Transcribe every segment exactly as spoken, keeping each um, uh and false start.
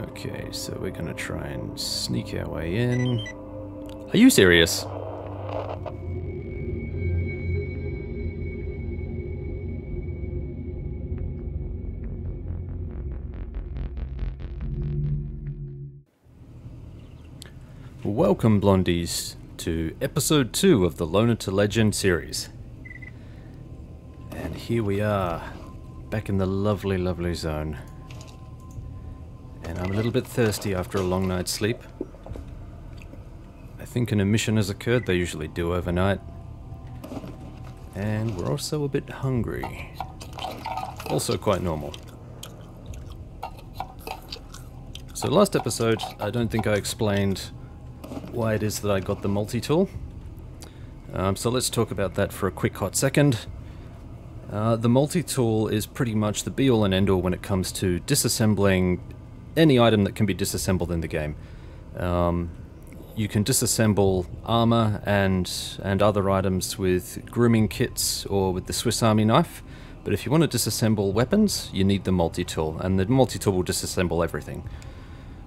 Okay, so we're gonna try and sneak our way in. Are you serious? Welcome, Blondies, to episode two of the Loner to Legend series. And here we are, back in the lovely, lovely zone. And I'm a little bit thirsty after a long night's sleep. I think an emission has occurred, they usually do overnight. And we're also a bit hungry. Also quite normal. So last episode, I don't think I explained why it is that I got the multi-tool. Um, so let's talk about that for a quick hot second. Uh, the multi-tool is pretty much the be-all and end-all when it comes to disassembling any item that can be disassembled in the game. Um, you can disassemble armor and, and other items with grooming kits or with the Swiss Army knife, but if you want to disassemble weapons, you need the multi-tool, and the multi-tool will disassemble everything.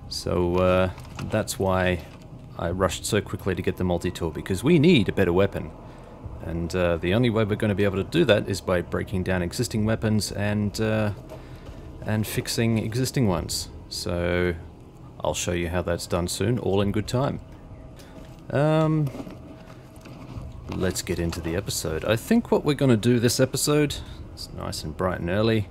So uh, that's why I rushed so quickly to get the multi-tool, because we need a better weapon. And uh, the only way we're going to be able to do that is by breaking down existing weapons and, uh, and fixing existing ones. So I'll show you how that's done soon, all in good time. Um, let's get into the episode. I think what we're going to do this episode, it's nice and bright and early,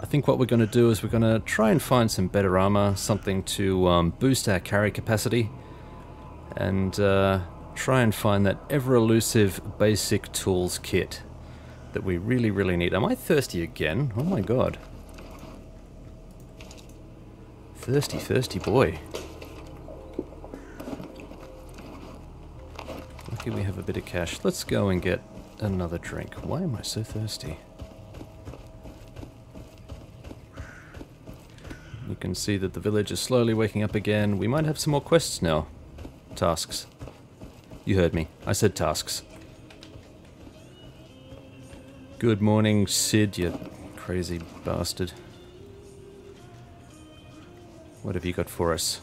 I think what we're going to do is we're going to try and find some better armor, something to um, boost our carry capacity, and uh, try and find that ever-elusive basic tools kit that we really, really need. Am I thirsty again? Oh my god. Thirsty, thirsty boy. Lucky we have a bit of cash. Let's go and get another drink. Why am I so thirsty? You can see that the village is slowly waking up again. We might have some more quests now. Tasks. You heard me. I said tasks. Good morning, Sid, you crazy bastard. What have you got for us?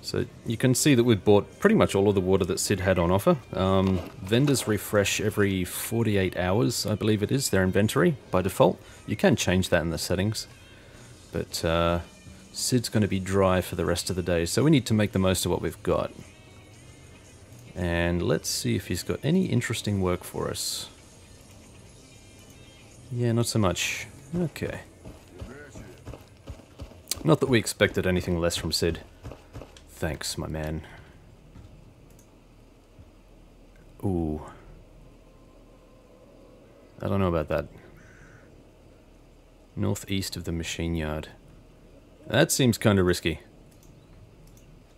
So you can see that we've bought pretty much all of the water that Sid had on offer. Um, vendors refresh every forty-eight hours, I believe it is, their inventory by default. You can change that in the settings. But, uh... Sid's going to be dry for the rest of the day, so we need to make the most of what we've got. And let's see if he's got any interesting work for us. Yeah, not so much. Okay. Not that we expected anything less from Sid. Thanks, my man. Ooh. I don't know about that. Northeast of the machine yard. That seems kind of risky.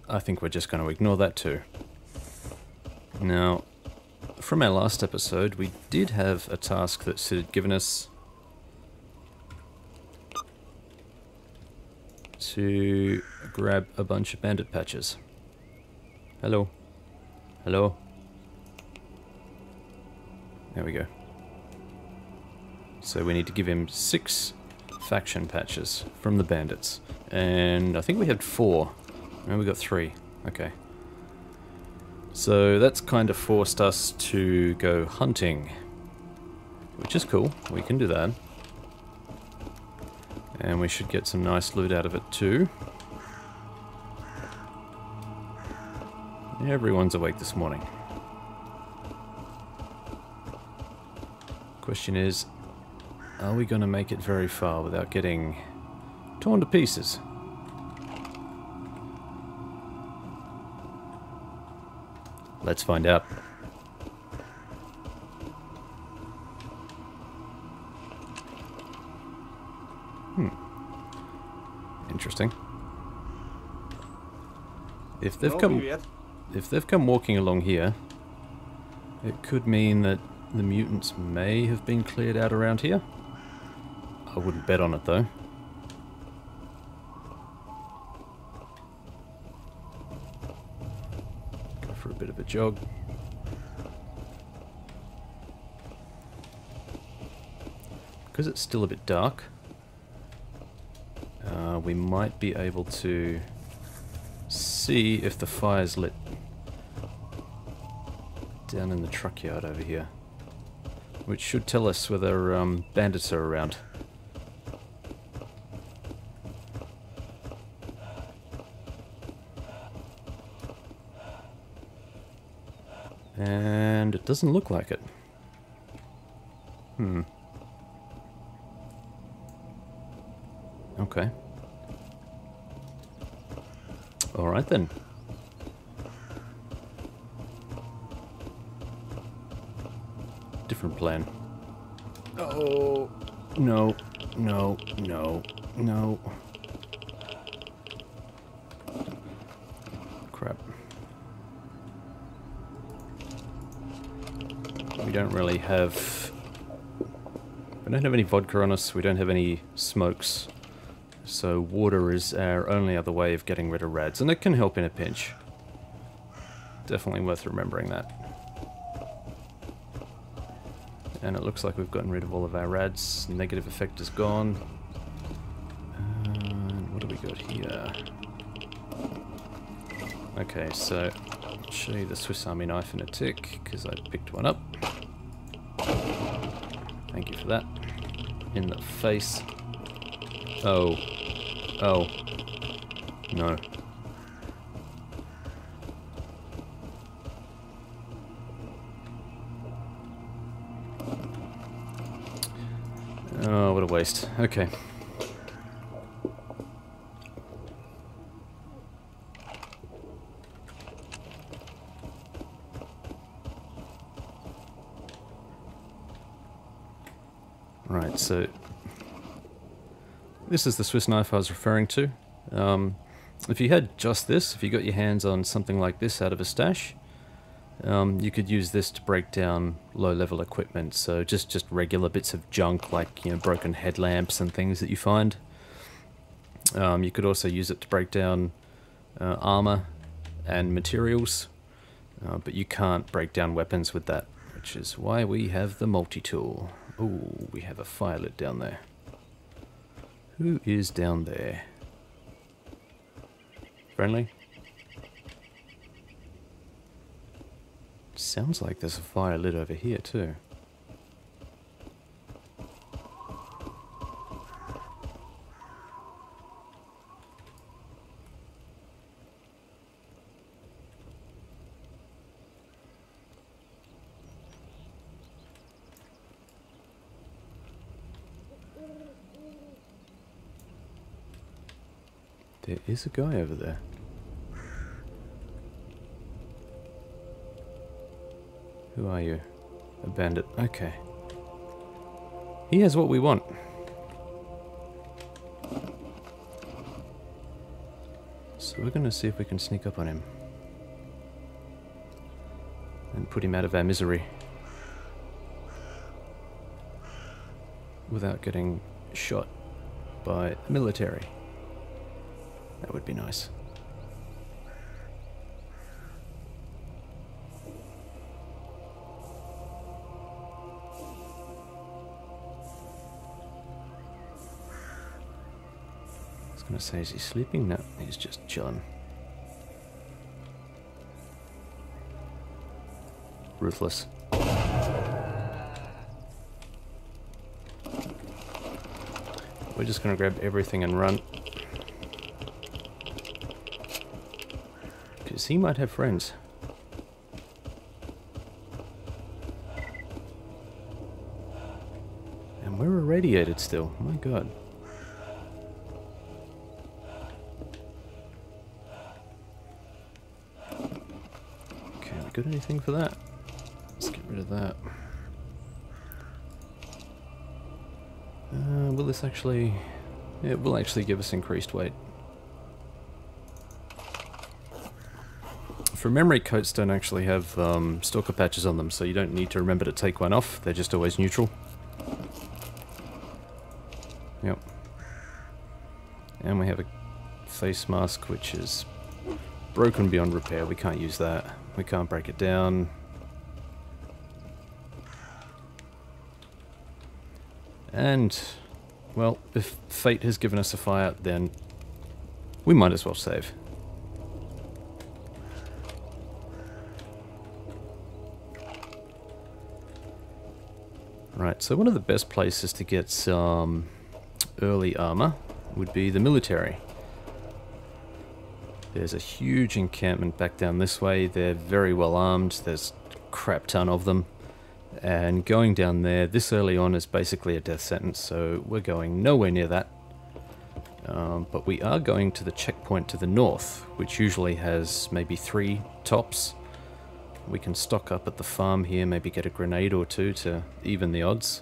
I think we're just going to ignore that too. Now, from our last episode, we did have a task that Sid had given us to grab a bunch of bandit patches. Hello. Hello. There we go. So we need to give him six faction patches from the bandits. And I think we had four. And we got three. Okay. So that's kind of forced us to go hunting, which is cool. We can do that. And we should get some nice loot out of it too. Everyone's awake this morning. Question is, are we going to make it very far without getting torn to pieces? Let's find out. Hmm. Interesting. If they've come, if they've come walking along here, it could mean that the mutants may have been cleared out around here. I wouldn't bet on it, though. Go for a bit of a jog. Because it's still a bit dark, uh, we might be able to see if the fire's lit down in the truck yard over here, which should tell us whether um, bandits are around. And it doesn't look like it. Hmm. Okay. Alright then. Different plan. Oh, no, no, no, no. Crap. We don't really have... We don't have any vodka on us, we don't have any smokes. So water is our only other way of getting rid of rads, and it can help in a pinch. Definitely worth remembering that. And it looks like we've gotten rid of all of our rads. Negative effect is gone. And what do we got here? Okay, so I'll show you the Swiss Army knife in a tick, because I picked one up. Thank you for that. In the face. Oh. Oh. No. Oh, what a waste. Okay. Right, so... This is the Swiss knife I was referring to. Um, if you had just this, if you got your hands on something like this out of a stash, um, you could use this to break down low-level equipment. So just, just regular bits of junk, like you know, broken headlamps and things that you find. Um, you could also use it to break down uh, armor and materials, uh, but you can't break down weapons with that, which is why we have the multi-tool. Ooh, we have a fire lit down there. Who is down there? Friendly? Sounds like there's a fire lit over here too. There is a guy over there. Who are you? A bandit. Okay. He has what we want. So we're going to see if we can sneak up on him. And put him out of our misery. Without getting shot by the military. That would be nice. I was going to say, is he sleeping? No, he's just chilling. Ruthless. We're just going to grab everything and run. He might have friends. And we're irradiated still. My God. Okay, I got anything for that? Let's get rid of that. Uh, will this actually... It will actually give us increased weight. From memory, coats don't actually have um, stalker patches on them, so you don't need to remember to take one off. They're just always neutral. Yep. And we have a face mask, which is broken beyond repair. We can't use that. We can't break it down. And Well, if fate has given us a fire, then we might as well save. Right, so one of the best places to get some early armor would be the military. There's a huge encampment back down this way. They're very well armed. There's a crap ton of them. And going down there this early on is basically a death sentence, so we're going nowhere near that. Um, but we are going to the checkpoint to the north, which usually has maybe three tops. We can stock up at the farm here, maybe get a grenade or two to even the odds.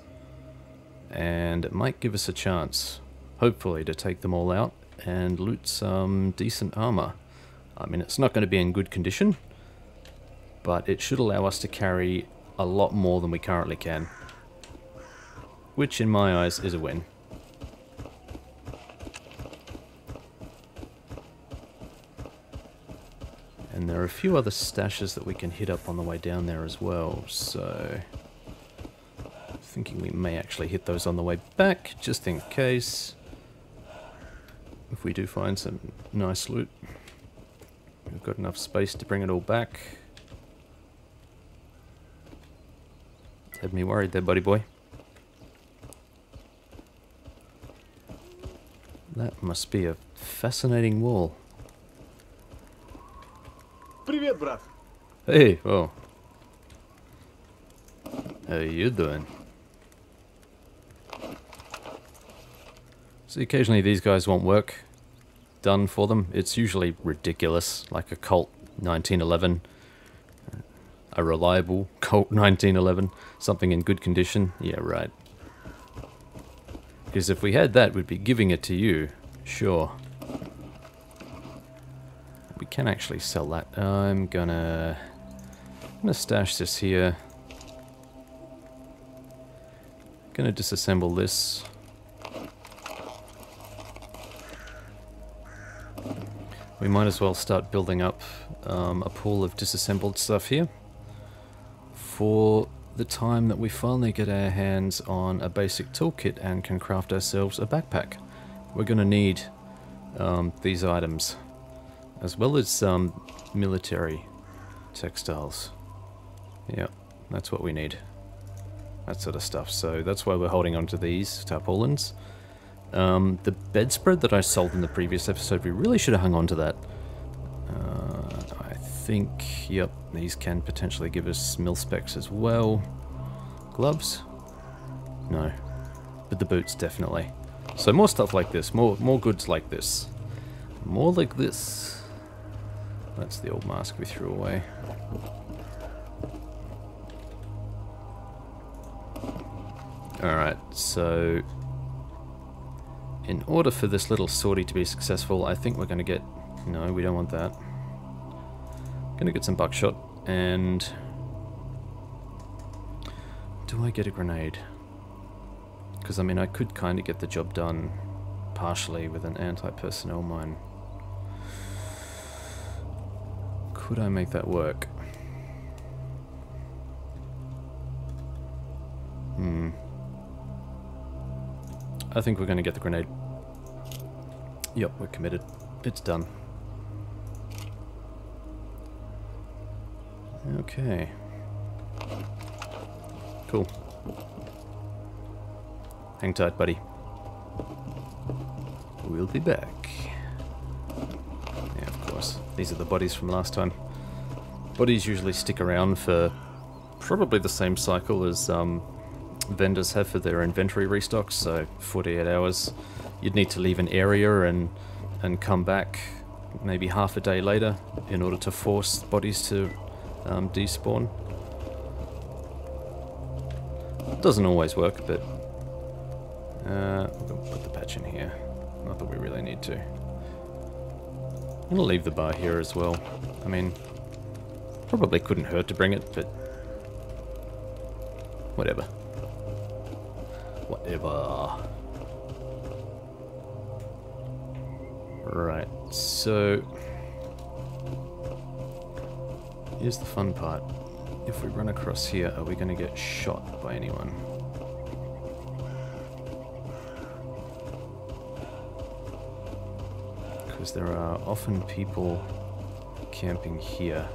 And it might give us a chance, hopefully, to take them all out and loot some decent armor. I mean, it's not going to be in good condition, but it should allow us to carry a lot more than we currently can, which in my eyes is a win. And there are a few other stashes that we can hit up on the way down there as well, so I'm thinking we may actually hit those on the way back, just in case, if we do find some nice loot. We've got enough space to bring it all back. Had me worried there, buddy boy. That must be a fascinating wall. Привет, брат. Hey, oh. How you doing? So occasionally these guys want work done for them. It's usually ridiculous, like a Colt nineteen eleven. A reliable Colt nineteen eleven, something in good condition. Yeah, right. Because if we had that, we'd be giving it to you. Sure. We can actually sell that. I'm gonna... I'm gonna stash this here. Gonna disassemble this. We might as well start building up um, a pool of disassembled stuff here, for the time that we finally get our hands on a basic toolkit and can craft ourselves a backpack. We're going to need um, these items, as well as some um, military textiles. Yeah, that's what we need. That sort of stuff, so that's why we're holding on to these tarpaulins. Um, the bedspread that I sold in the previous episode, we really should have hung on to that. Uh, I think, yep. These can potentially give us mil specs as well. Gloves? No. But the boots, definitely. So more stuff like this. More more goods like this. More like this. That's the old mask we threw away. Alright, so... in order for this little sortie to be successful, I think we're going to get... no, we don't want that. Gonna get some buckshot, and do I get a grenade? Because I mean, I could kind of get the job done partially with an anti-personnel mine. Could I make that work? Hmm. I think we're gonna get the grenade. Yep, we're committed. It's done. Okay. Cool. Hang tight, buddy. We'll be back. Yeah, of course. These are the bodies from last time. Bodies usually stick around for probably the same cycle as um, vendors have for their inventory restocks, so forty-eight hours. You'd need to leave an area and, and come back maybe half a day later in order to force bodies to Um, despawn. Doesn't always work, but uh, we'll put the patch in here. Not that we really need to. I'm gonna leave the bar here as well. I mean, probably couldn't hurt to bring it, but whatever. Whatever. Right, so here's the fun part. If we run across here, are we going to get shot by anyone? because there are often people camping here.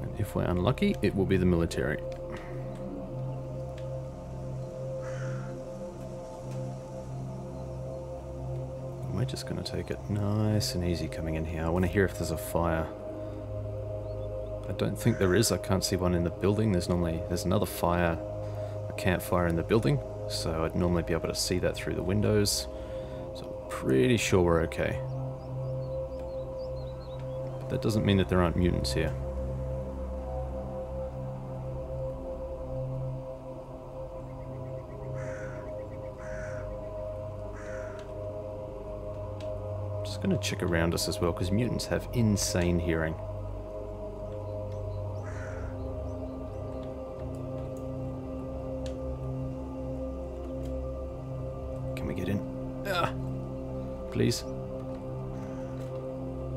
And if we're unlucky, it will be the military. We're just going to take it nice and easy coming in here. I want to hear if there's a fire. I don't think there is. I can't see one in the building. There's normally there's another fire, a campfire in the building, so I'd normally be able to see that through the windows. So I'm pretty sure we're okay. But that doesn't mean that there aren't mutants here. I'm just going to check around us as well, because mutants have insane hearing. Please.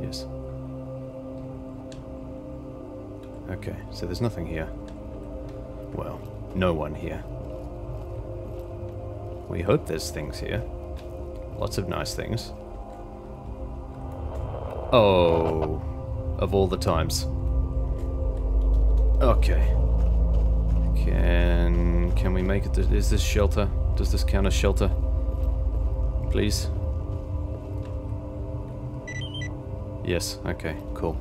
Yes. Okay, so there's nothing here. Well, no one here. We hope there's things here. Lots of nice things. Oh, of all the times. Okay. Can can we make it to, is this shelter? Does this count as shelter? Please. Yes, okay, cool.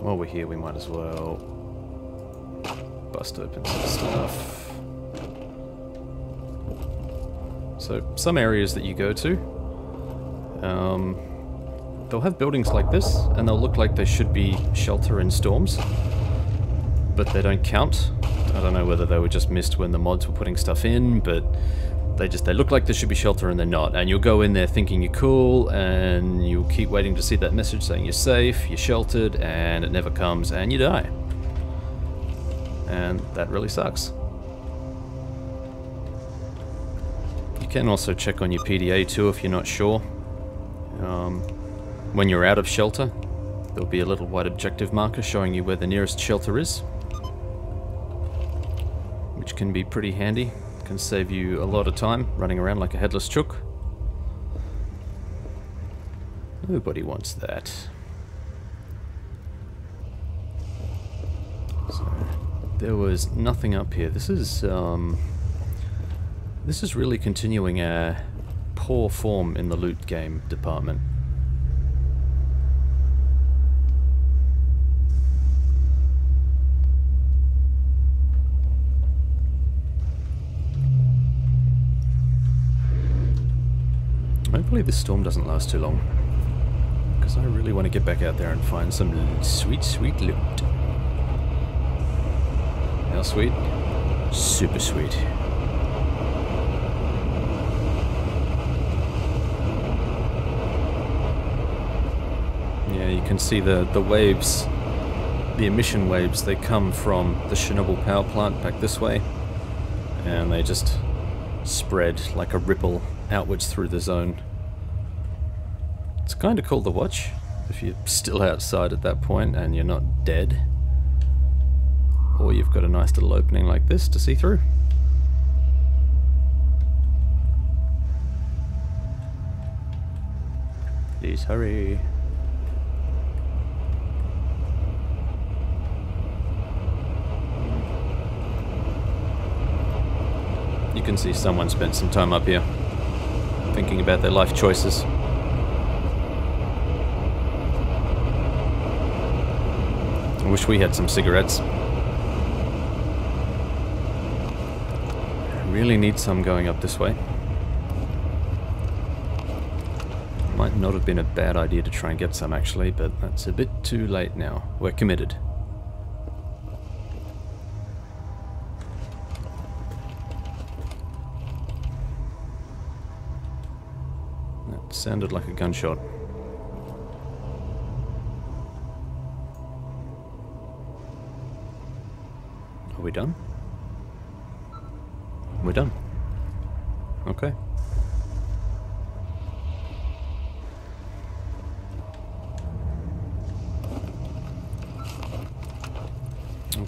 While we're here, we might as well bust open some stuff. So, some areas that you go to, um, they'll have buildings like this, and they'll look like they should be shelter in storms, but they don't count. I don't know whether they were just missed when the mods were putting stuff in, but They just, they look like there should be shelter and they're not. And you'll go in there thinking you're cool and you'll keep waiting to see that message saying you're safe, you're sheltered, and it never comes and you die. And that really sucks. You can also check on your P D A too if you're not sure. Um, when you're out of shelter, there'll be a little white objective marker showing you where the nearest shelter is, which can be pretty handy. Can save you a lot of time running around like a headless chook. Nobody wants that. So, there was nothing up here. This is um, this is really continuing a poor form in the loot game department. Hopefully this storm doesn't last too long, because I really want to get back out there and find some sweet, sweet loot. How sweet? Super sweet. Yeah, you can see the, the waves, the emission waves, they come from the Chernobyl power plant back this way, and they just spread like a ripple outwards through the zone. It's kind of cool to watch, if you're still outside at that point and you're not dead. Or you've got a nice little opening like this to see through. Please hurry. You can see someone spent some time up here, thinking about their life choices. I wish we had some cigarettes. I really need some going up this way. Might not have been a bad idea to try and get some actually, but that's a bit too late now. We're committed. That sounded like a gunshot. Are we done? We're done. Okay.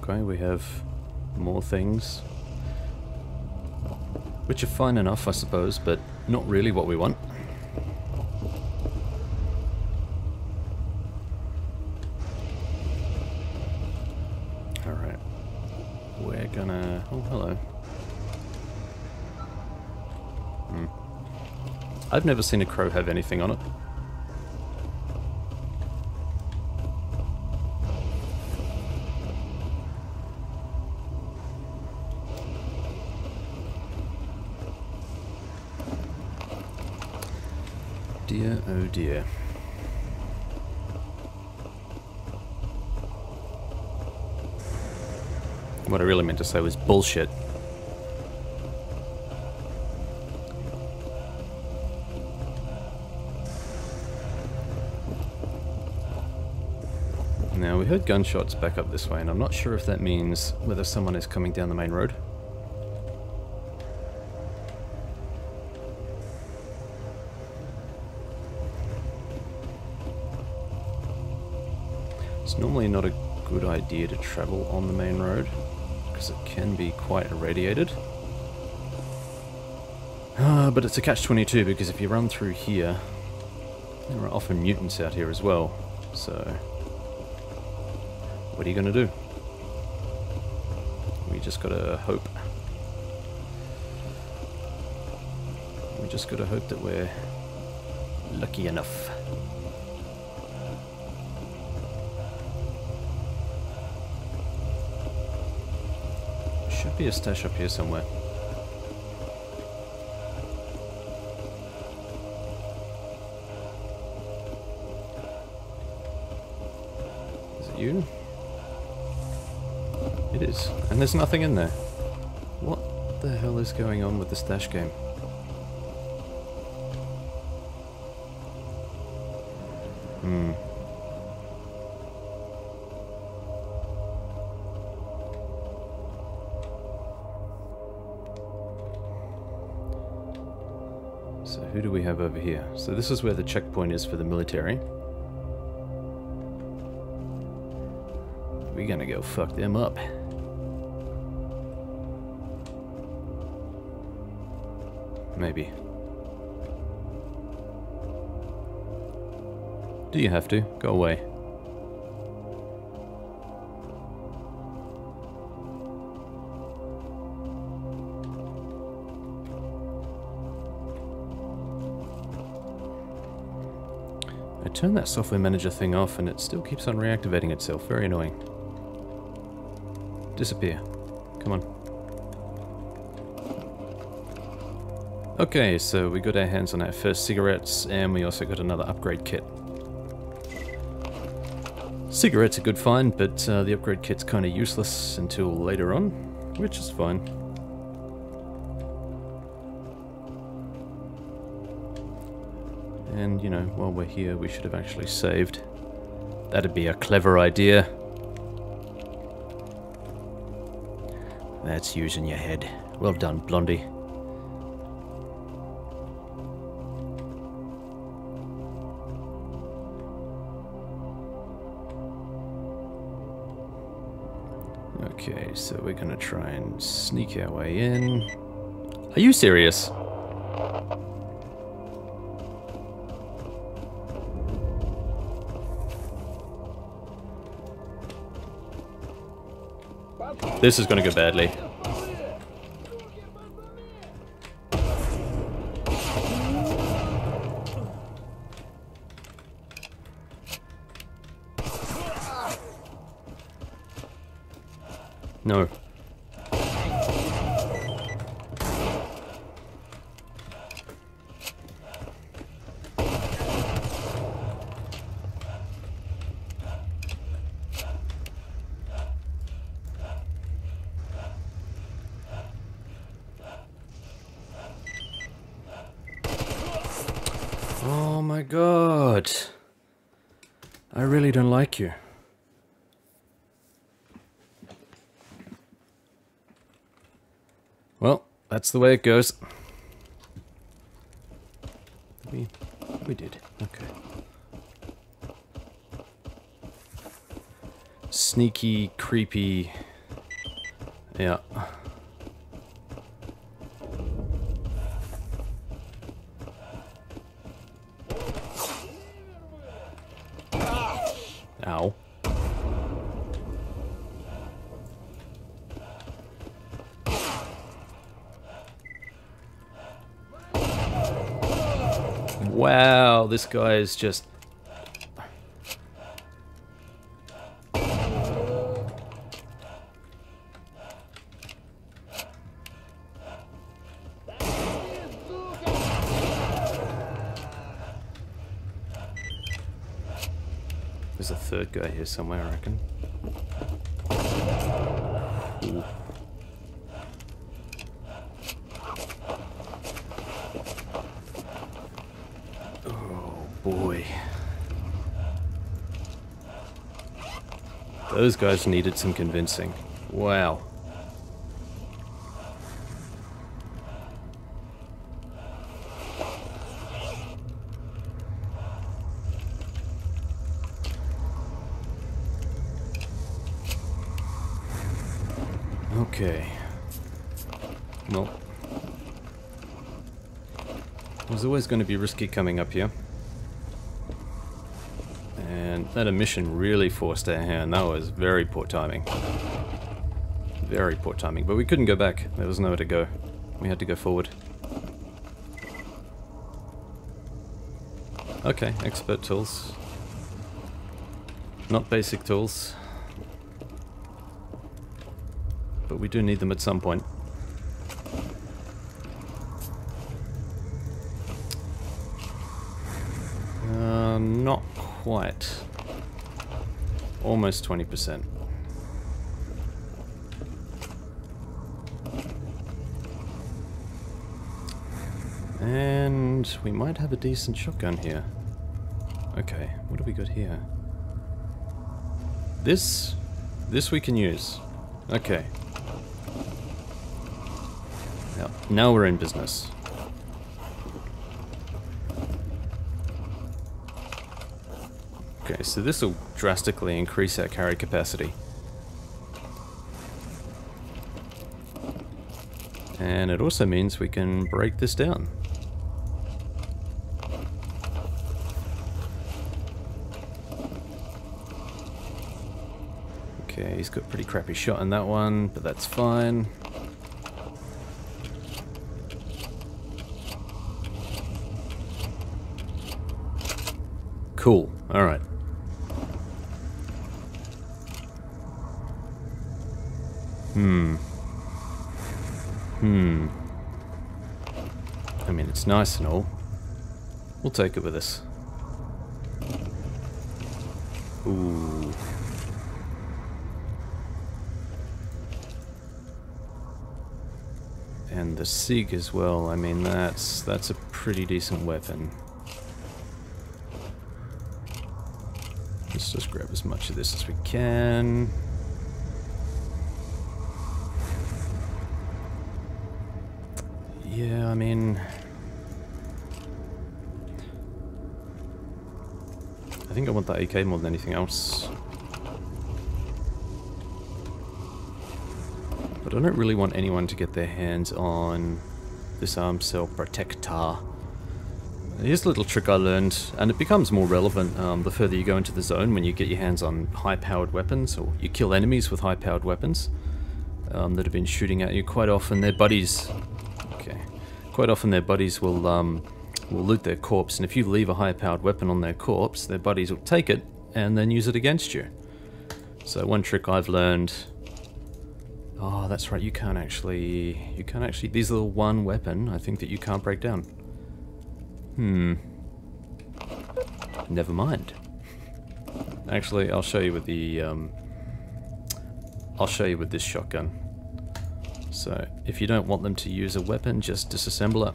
Okay, we have more things. Which are fine enough, I suppose, but not really what we want. Alright. We're gonna... Oh, hello. Hmm. I've never seen a crow have anything on it. Dear, oh dear. What I really meant to say was bullshit. Now, we heard gunshots back up this way, and I'm not sure if that means whether someone is coming down the main road. It's normally not a good idea to travel on the main road, because it can be quite irradiated. Ah, but it's a catch twenty-two, because if you run through here, there are often mutants out here as well, so what are you going to do? We just got to hope. We just got to hope that we're lucky enough. Should be a stash up here somewhere. Is it you? It is. And there's nothing in there. What the hell is going on with the stash game? Hmm. So who do we have over here? So this is where the checkpoint is for the military. We're gonna go fuck them up. Maybe. Do you have to? Go away. I turned that software manager thing off and it still keeps on reactivating itself. Very annoying. Disappear. Come on. Okay, so we got our hands on our first cigarettes and we also got another upgrade kit. Cigarettes are good find, but uh, the upgrade kit's kind of useless until later on, which is fine. And, you know, while we're here, we should have actually saved. That'd be a clever idea. That's using your head. Well done, Blondie. Okay, so we're gonna try and sneak our way in. Are you serious? This is going to go badly. No. You. Well, that's the way it goes. We we did. Okay. sneaky, creepy. Yeah. Ow. Wow, this guy is just... There's a third guy here somewhere, I reckon. Ooh. Oh boy. Those guys needed some convincing. Wow. Okay. Well, it was always going to be risky coming up here. And that emission really forced our hand. That was very poor timing. Very poor timing. But we couldn't go back. There was nowhere to go. We had to go forward. Okay, expert tools. Not basic tools. But we do need them at some point. Uh, not quite. Almost twenty percent. And we might have a decent shotgun here. Okay, what do we got here? This? This we can use. Okay. Now we're in business. Okay, so this will drastically increase our carry capacity. And it also means we can break this down. Okay, he's got a pretty crappy shot in that one, but that's fine. Cool. All right. Hmm. Hmm. I mean, it's nice and all. We'll take it with us. Ooh. And the SIG as well. I mean, that's that's a pretty decent weapon. Let's just grab as much of this as we can. Yeah, I mean... I think I want that A K more than anything else. But I don't really want anyone to get their hands on this arm cell protector. Here's a little trick I learned, and it becomes more relevant um, the further you go into the zone when you get your hands on high-powered weapons, or you kill enemies with high-powered weapons um, that have been shooting at you. Quite often their buddies... Okay. Quite often their buddies will, um, will loot their corpse, and if you leave a high-powered weapon on their corpse, their buddies will take it and then use it against you. So one trick I've learned... Oh, that's right, you can't actually... You can't actually... These are the one weapon, I think, that you can't break down. Hmm. Never mind. Actually, I'll show you with the, um... I'll show you with this shotgun. So, if you don't want them to use a weapon, just disassemble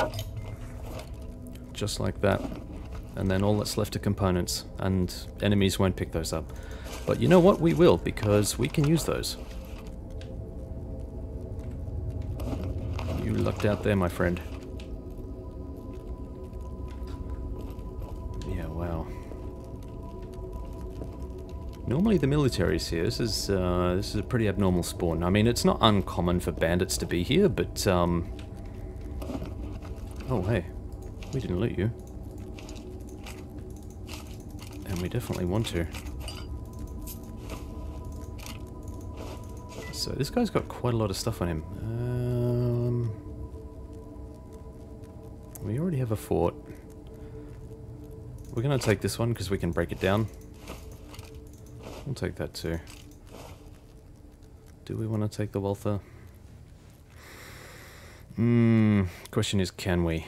it. Just like that. And then all that's left are components, and enemies won't pick those up. But you know what? We will, because we can use those. You lucked out there, my friend. Yeah, wow. Normally the military's here. This is, uh, this is a pretty abnormal spawn. I mean, it's not uncommon for bandits to be here, but, um... oh, hey. We didn't loot you. And we definitely want to. So this guy's got quite a lot of stuff on him. Um, we already have a fort. We're going to take this one because we can break it down. We'll take that too. Do we want to take the Walther? Hmm, question is, can we?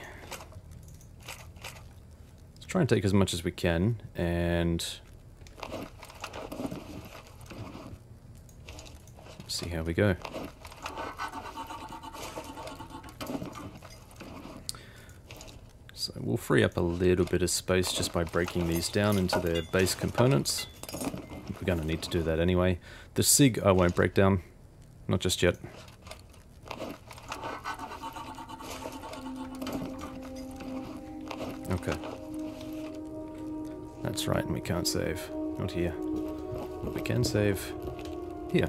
Let's try and take as much as we can, and... see how we go. So we'll free up a little bit of space just by breaking these down into their base components. We're going to need to do that anyway. The SIG I won't break down, not just yet. Okay. That's right, and we can't save. Not here. But we can save here.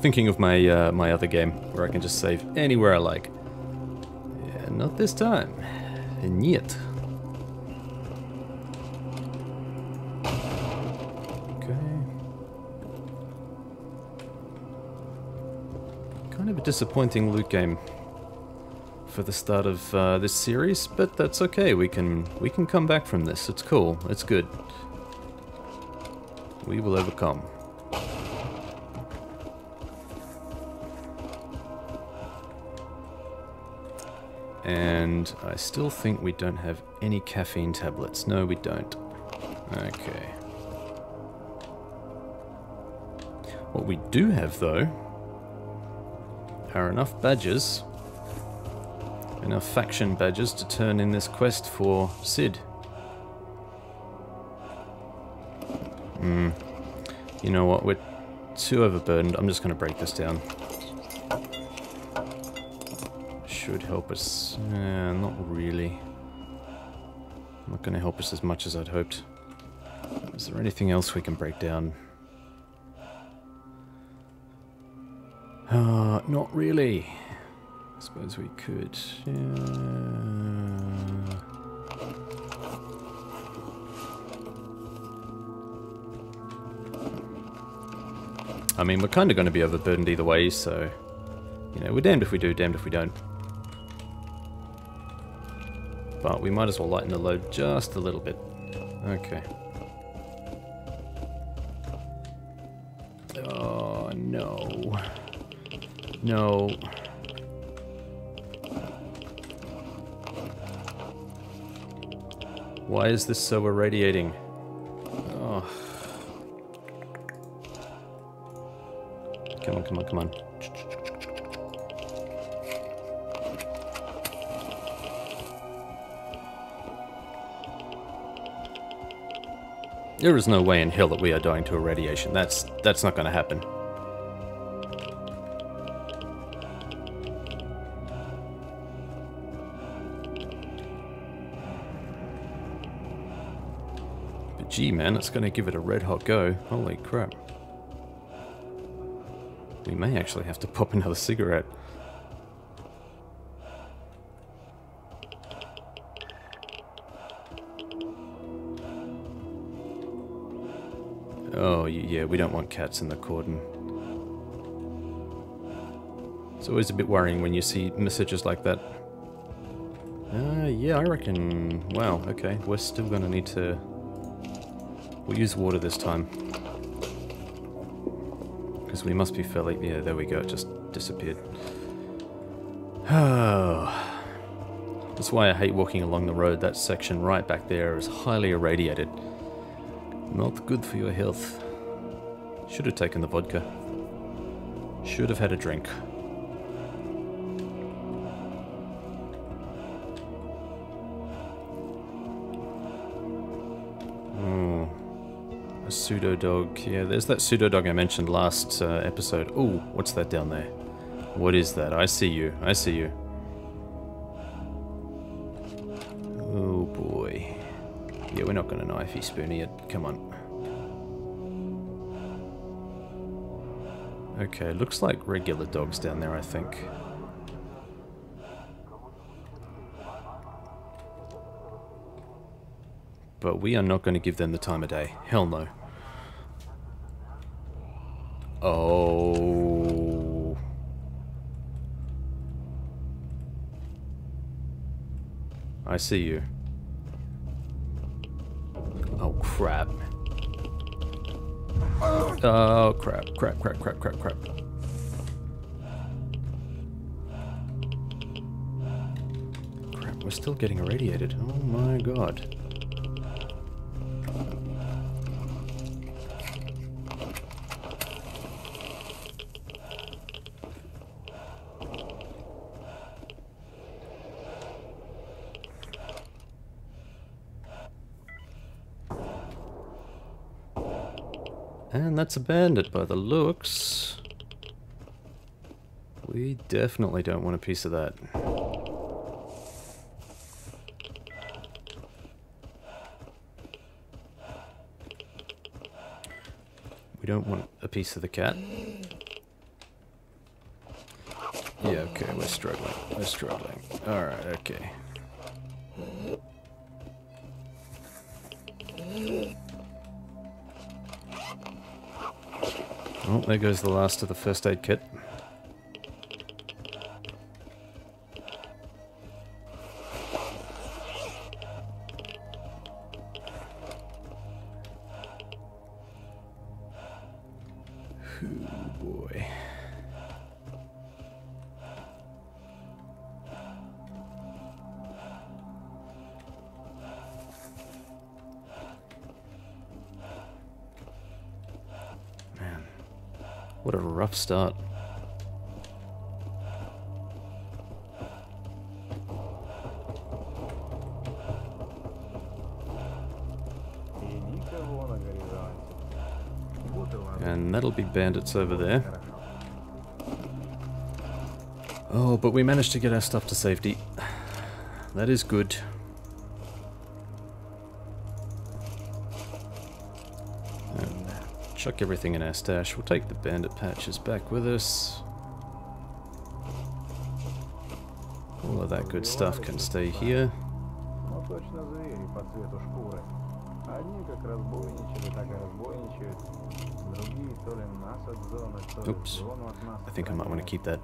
Thinking of my uh, my other game, where I can just save anywhere I like. Yeah, not this time. And yet. Okay. Kind of a disappointing loot game for the start of uh, this series, but that's okay. We can we can come back from this. It's cool. It's good. We will overcome. And I still think we don't have any caffeine tablets. No, we don't. Okay. What we do have, though, are enough badges, enough faction badges to turn in this quest for Sid. Hmm. You know what? We're too overburdened. I'm just going to break this down. Should help us. Uh, not really. Not going to help us as much as I'd hoped. Is there anything else we can break down? Uh, not really. I suppose we could. Uh... I mean, we're kind of going to be overburdened either way, so... you know, we're damned if we do, damned if we don't. But we might as well lighten the load just a little bit. Okay. Oh, no. No. Why is this so irradiating? Oh. Come on, come on, come on. There is no way in hell that we are dying to irradiation. That's that's not going to happen. But gee, man, it's going to give it a red hot go. Holy crap! We may actually have to pop another cigarette. Oh, yeah, we don't want cats in the cordon. It's always a bit worrying when you see messages like that. Uh, yeah, I reckon... wow, okay, we're still gonna need to... we'll use water this time. Because we must be fairly... yeah, there we go, it just disappeared. Oh... that's why I hate walking along the road. That section right back there is highly irradiated. Not good for your health. Should have taken the vodka. Should have had a drink. Oh, a pseudo dog. Yeah, there's that pseudo dog I mentioned last uh, episode. Oh, what's that down there? What is that? I see you. I see you. not going to knife you, Spoonie. It. Come on. Okay, looks like regular dogs down there, I think. But we are not going to give them the time of day. Hell no. Oh. I see you. Oh, crap. Oh, crap, crap, crap, crap, crap, crap. Crap, we're still getting irradiated. Oh my god. And that's a bandit by the looks. We definitely don't want a piece of that. We don't want a piece of the cat. Yeah, okay, we're struggling. We're struggling. Alright, okay. Oh, there goes the last of the first aid kit. Oh boy. What a rough start. And that'll be bandits over there. Oh, but we managed to get our stuff to safety. That is good. Chuck everything in our stash. We'll take the bandit patches back with us. All of that good stuff can stay here. Oops. I think I might want to keep that.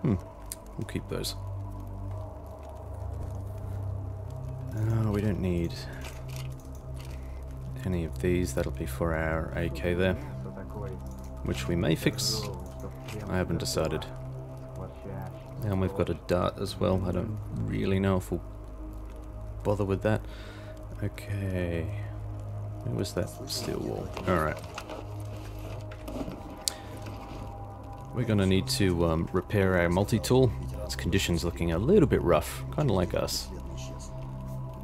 Hmm. We'll keep those. No, we don't need any of these. That'll be for our A K there, which we may fix. I haven't decided. And we've got a dart as well. I don't really know if we'll bother with that. Okay, where was that steel wall? Alright, we're gonna need to um, repair our multi-tool. Its condition's looking a little bit rough, kinda like us,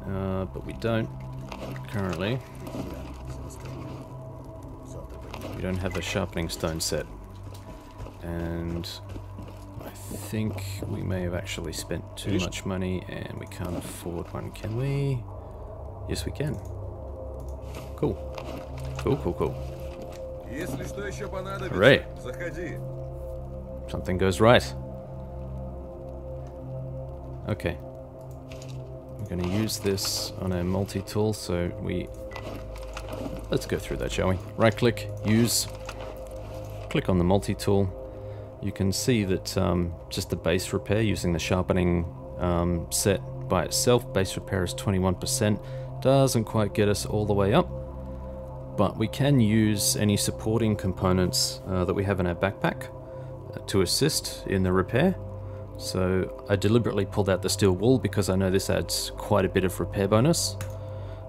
uh, but we don't currently. We don't have a sharpening stone set, and I think we may have actually spent too much money and we can't afford one, can we? Yes we can. Cool. Cool, cool, cool. Hooray! Something goes right. Okay. We're going to use this on a multi-tool, so we... Let's go through that, shall we? Right-click, use, click on the multi-tool. You can see that um, just the base repair using the sharpening um, set by itself, base repair is twenty-one percent. Doesn't quite get us all the way up, but we can use any supporting components uh, that we have in our backpack uh, to assist in the repair. So I deliberately pulled out the steel wool because I know this adds quite a bit of repair bonus.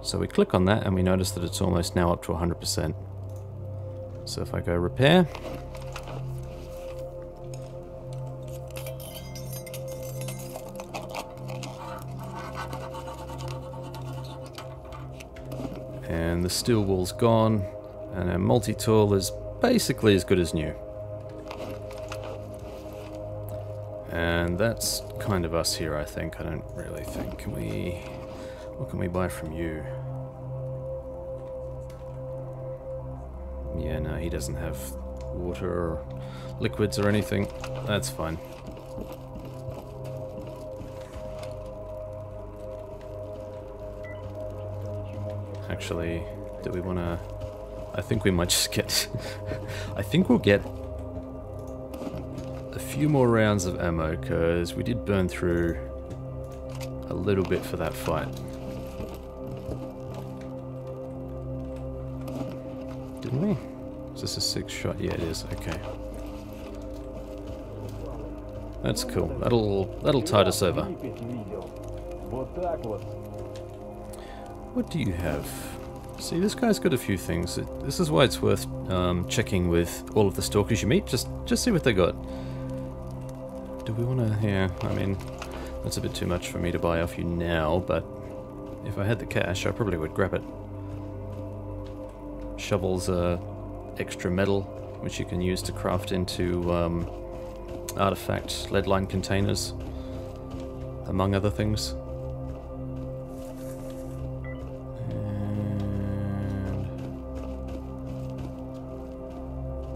So we click on that and we notice that it's almost now up to one hundred percent. So if I go repair, and the steel wool's gone, and our multi-tool is basically as good as new. And that's kind of us here, I think. I don't really think. Can we... What can we buy from you? Yeah, no, he doesn't have water or liquids or anything. That's fine. Actually, do we want to... I think we might just get... I think we'll get a few more rounds of ammo, because we did burn through a little bit for that fight. Didn't we? Is this a six shot? Yeah, it is. Okay. That's cool. That'll, that'll tide us over. What do you have? See, this guy's got a few things. It, this is why it's worth um, checking with all of the stalkers you meet. Just just see what they got. Do we want to... Yeah, I mean, that's a bit too much for me to buy off you now, but if I had the cash, I probably would grab it. Shovels are extra metal, which you can use to craft into um, artifact lead-lined containers, among other things.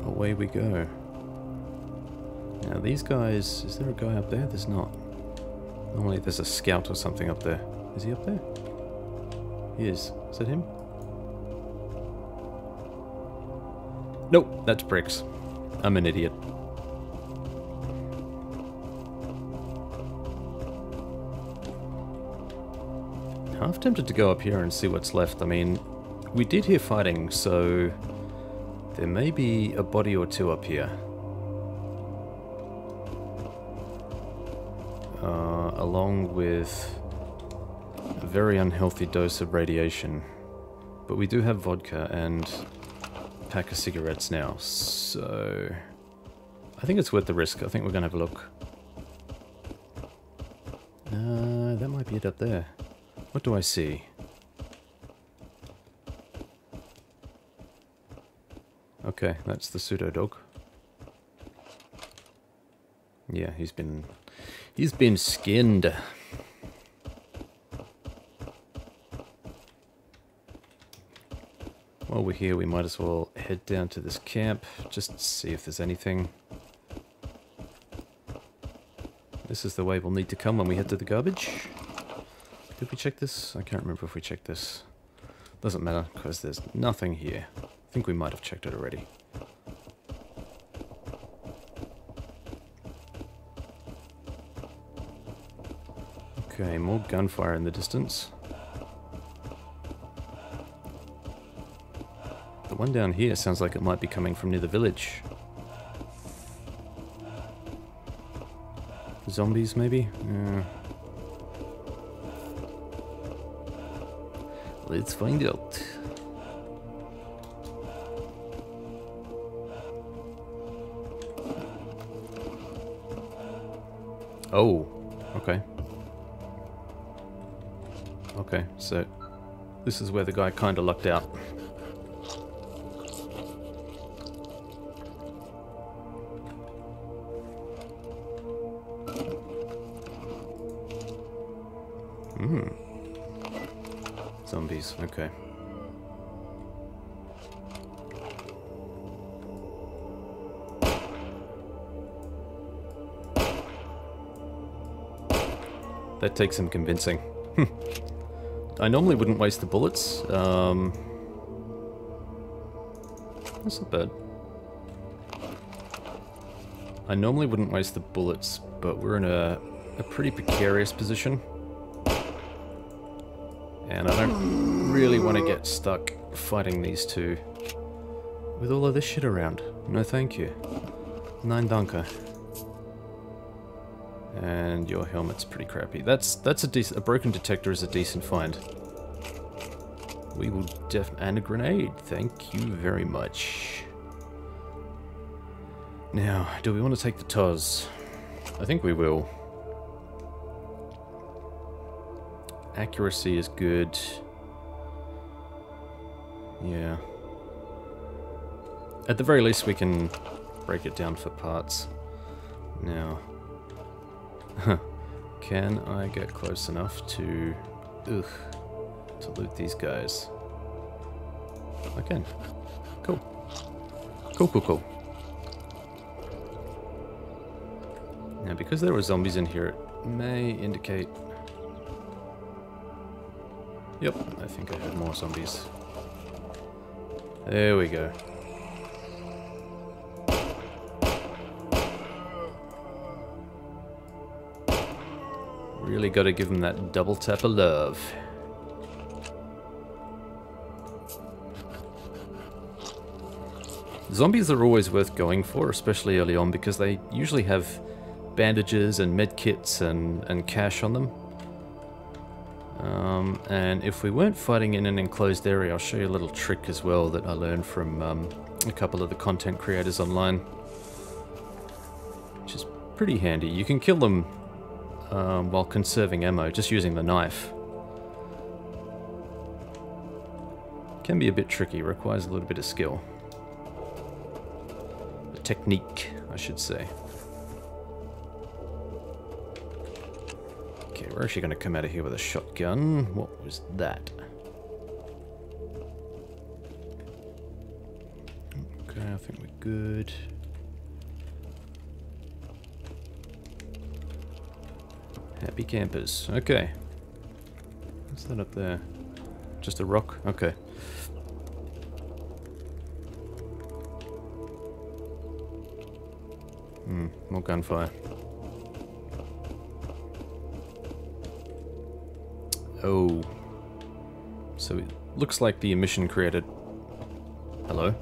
Away we go. Now these guys, is there a guy up there? There's not. Normally there's a scout or something up there. Is he up there? He is. Is that him? Nope, that's bricks. I'm an idiot. Half tempted to go up here and see what's left. I mean, we did hear fighting, so... There may be a body or two up here. Uh, along with a very unhealthy dose of radiation. But we do have vodka and a pack of cigarettes now, so... I think it's worth the risk. I think we're going to have a look. Uh, that might be it up there. What do I see? Okay, that's the pseudo dog. Yeah, he's been he's been skinned. While we're here, we might as well head down to this camp just to see if there's anything. This is the way we'll need to come when we head to the garbage. Did we check this? I can't remember if we checked this. Doesn't matter, because there's nothing here. I think we might have checked it already. Okay, more gunfire in the distance. The one down here sounds like it might be coming from near the village. Zombies, maybe? Yeah. Let's find out. Oh, okay. Okay, so this is where the guy kind of lucked out. Hmm. Zombies, okay. That takes some convincing. I normally wouldn't waste the bullets. Um, that's not bad. I normally wouldn't waste the bullets, but we're in a, a pretty precarious position. And I don't really want to get stuck fighting these two with all of this shit around. No thank you. Nein danke. And your helmet's pretty crappy. That's that's a decent. A broken detector is a decent find. We will def and a grenade. Thank you very much. Now, do we want to take the Toz? I think we will. Accuracy is good. Yeah. At the very least, we can break it down for parts. Now. Huh. Can I get close enough to, ugh, to loot these guys? I can. Cool. Cool, cool, cool. Now, because there were zombies in here, it may indicate... Yep, I think I have more zombies. There we go. Really got to give him that double tap of love. Zombies are always worth going for, especially early on, because they usually have bandages and med kits and, and cash on them. Um, and if we weren't fighting in an enclosed area, I'll show you a little trick as well that I learned from um, a couple of the content creators online, which is pretty handy. You can kill them um, while conserving ammo, just using the knife. Can be a bit tricky, requires a little bit of skill. A technique, I should say. We're actually going to come out of here with a shotgun. What was that? Okay, I think we're good. Happy campers. Okay. What's that up there? Just a rock? Okay. Hmm, more gunfire. Oh, so it looks like the emission created... Hello?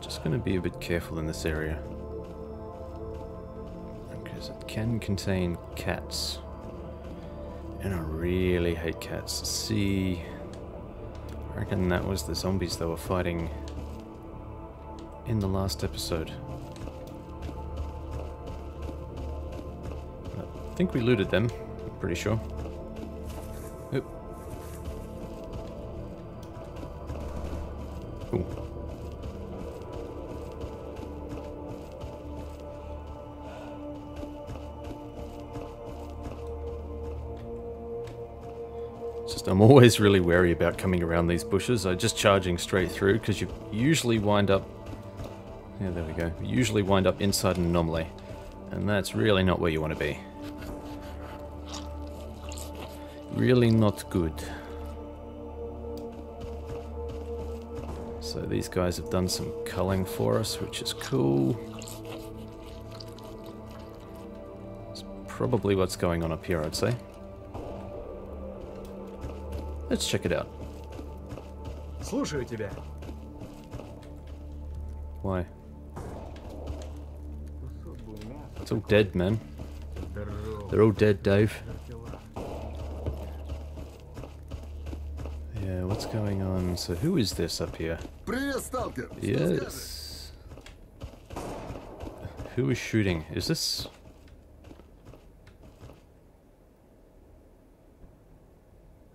Just gonna be a bit careful in this area. Can contain cats, and I really hate cats. See, I reckon that was the zombies they were fighting in the last episode. I think we looted them, I'm pretty sure. Oop. Ooh. I'm always really wary about coming around these bushes. I'm just charging straight through because you usually wind up... Yeah, there we go. You usually wind up inside an anomaly. And that's really not where you want to be. Really not good. So these guys have done some culling for us, which is cool. That's probably what's going on up here, I'd say. Let's check it out. Слушаю тебя. Why? It's all dead, man. They're all dead, Dave. Yeah, what's going on? So who is this up here? Yes. Who is shooting? Is this...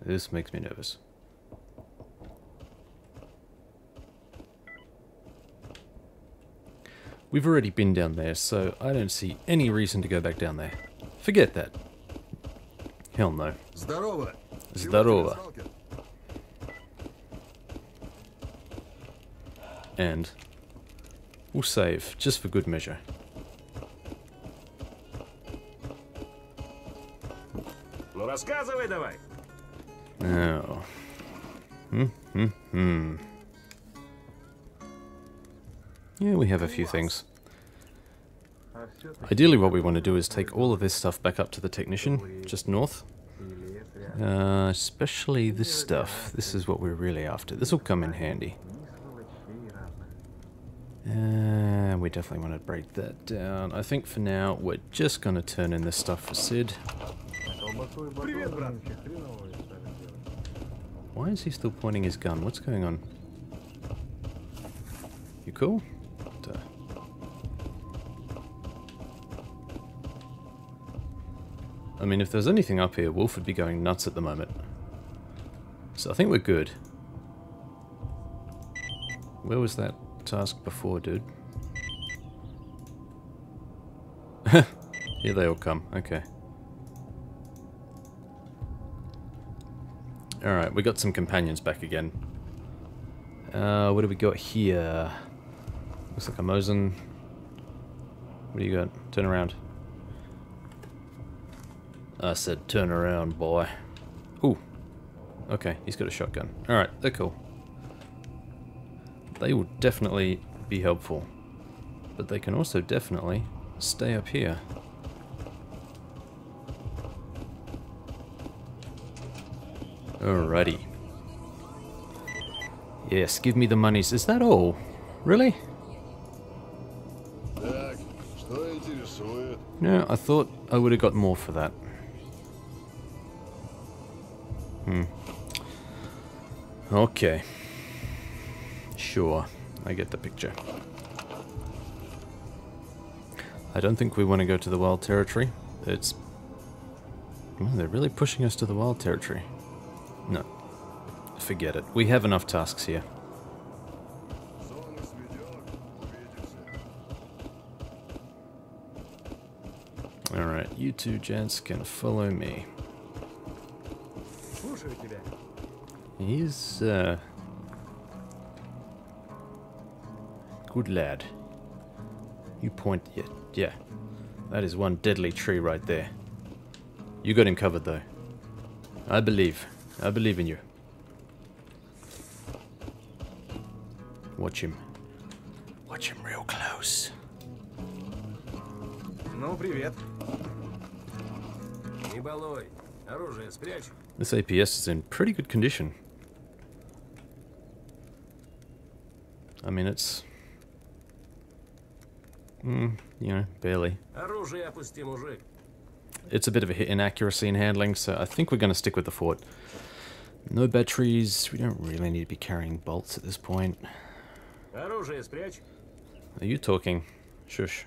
This makes me nervous. We've already been down there, so I don't see any reason to go back down there. Forget that. Hell no. Здорово. Здорово. And we'll save, just for good measure. Ну рассказывай давай. Oh. Hmm, hmm, hmm. Yeah, we have a few things. Ideally what we want to do is take all of this stuff back up to the technician, just north. Uh, especially this stuff. This is what we're really after. This will come in handy. Uh, we definitely want to break that down. I think for now we're just going to turn in this stuff for Sid. Why is he still pointing his gun? What's going on? You cool? But, uh, I mean, if there's anything up here, Wolf would be going nuts at the moment. So I think we're good. Where was that task before, dude? Here they all come, okay. Alright, we got some companions back again. Uh, what do we got here? Looks like a Mosin. What do you got? Turn around. I said turn around, boy. Ooh. Okay, he's got a shotgun. Alright, they're cool. They will definitely be helpful. But they can also definitely stay up here. Alrighty. Yes, give me the monies. Is that all? Really? No, I thought I would have got more for that. Hmm. Okay. Sure, I get the picture. I don't think we want to go to the wild territory. It's... Well, they're really pushing us to the wild territory. No. Forget it. We have enough tasks here. Alright, you two gents can follow me. He's, uh... good lad. You point... Yeah, yeah. That is one deadly tree right there. You got him covered, though. I believe. I believe in you. Watch him. Watch him real close. No, привет. This A P S is in pretty good condition. I mean, it's... Mm, you know, barely. It's a bit of a hit in accuracy and handling, so I think we're going to stick with the fort. No batteries. We don't really need to be carrying bolts at this point. Are you talking? Shush.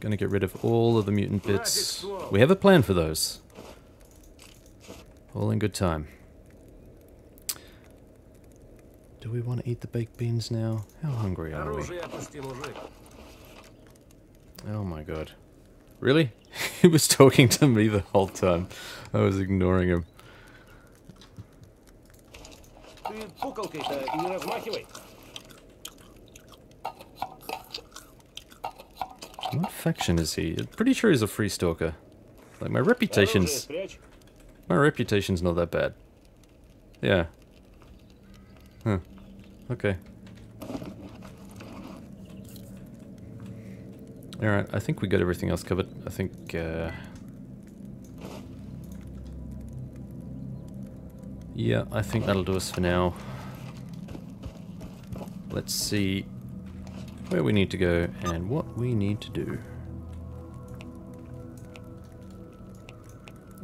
Gonna get rid of all of the mutant bits. We have a plan for those. All in good time. Do we want to eat the baked beans now? How hungry are we? Oh my god. Really? He was talking to me the whole time. I was ignoring him. What faction is he? I'm pretty sure he's a free stalker. Like, my reputation's... My reputation's not that bad. Yeah. Huh. Okay. Alright, I think we got everything else covered. I think, uh... yeah, I think that'll do us for now. Let's see where we need to go and what we need to do.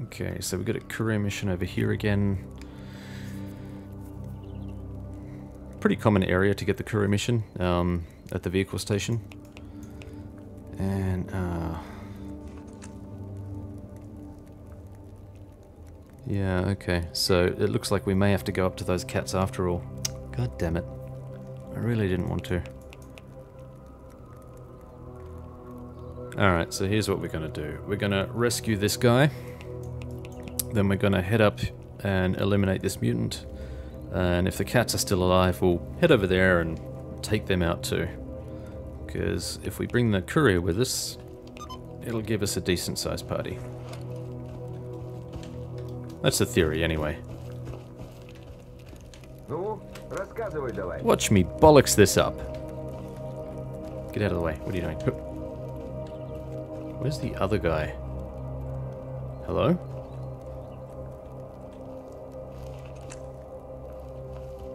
Okay, so we've got a courier mission over here again. Pretty common area to get the courier mission, um, at the vehicle station. And, uh... yeah, okay. So, it looks like we may have to go up to those cats after all. God damn it. I really didn't want to. Alright, so here's what we're gonna do. We're gonna rescue this guy. Then we're gonna head up and eliminate this mutant. And if the cats are still alive, we'll head over there and take them out too. Because if we bring the courier with us, it'll give us a decent sized party. That's the theory anyway. Watch me bollocks this up. Get out of the way. What are you doing? Where's the other guy? Hello?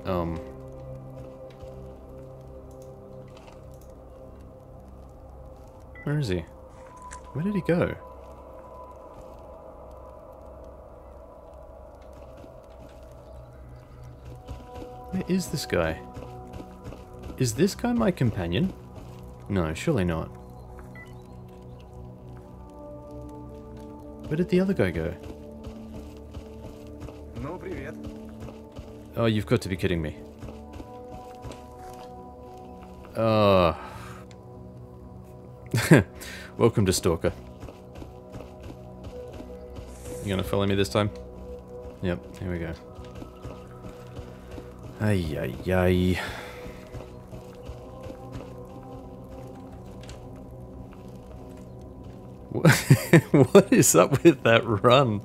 Um... Where is he? Where did he go? Where is this guy? Is this guy my companion? No, surely not. Where did the other guy go? Oh, you've got to be kidding me. Oh. Welcome to Stalker. You gonna follow me this time? Yep, here we go. Ay, ay, ay. What is up with that run?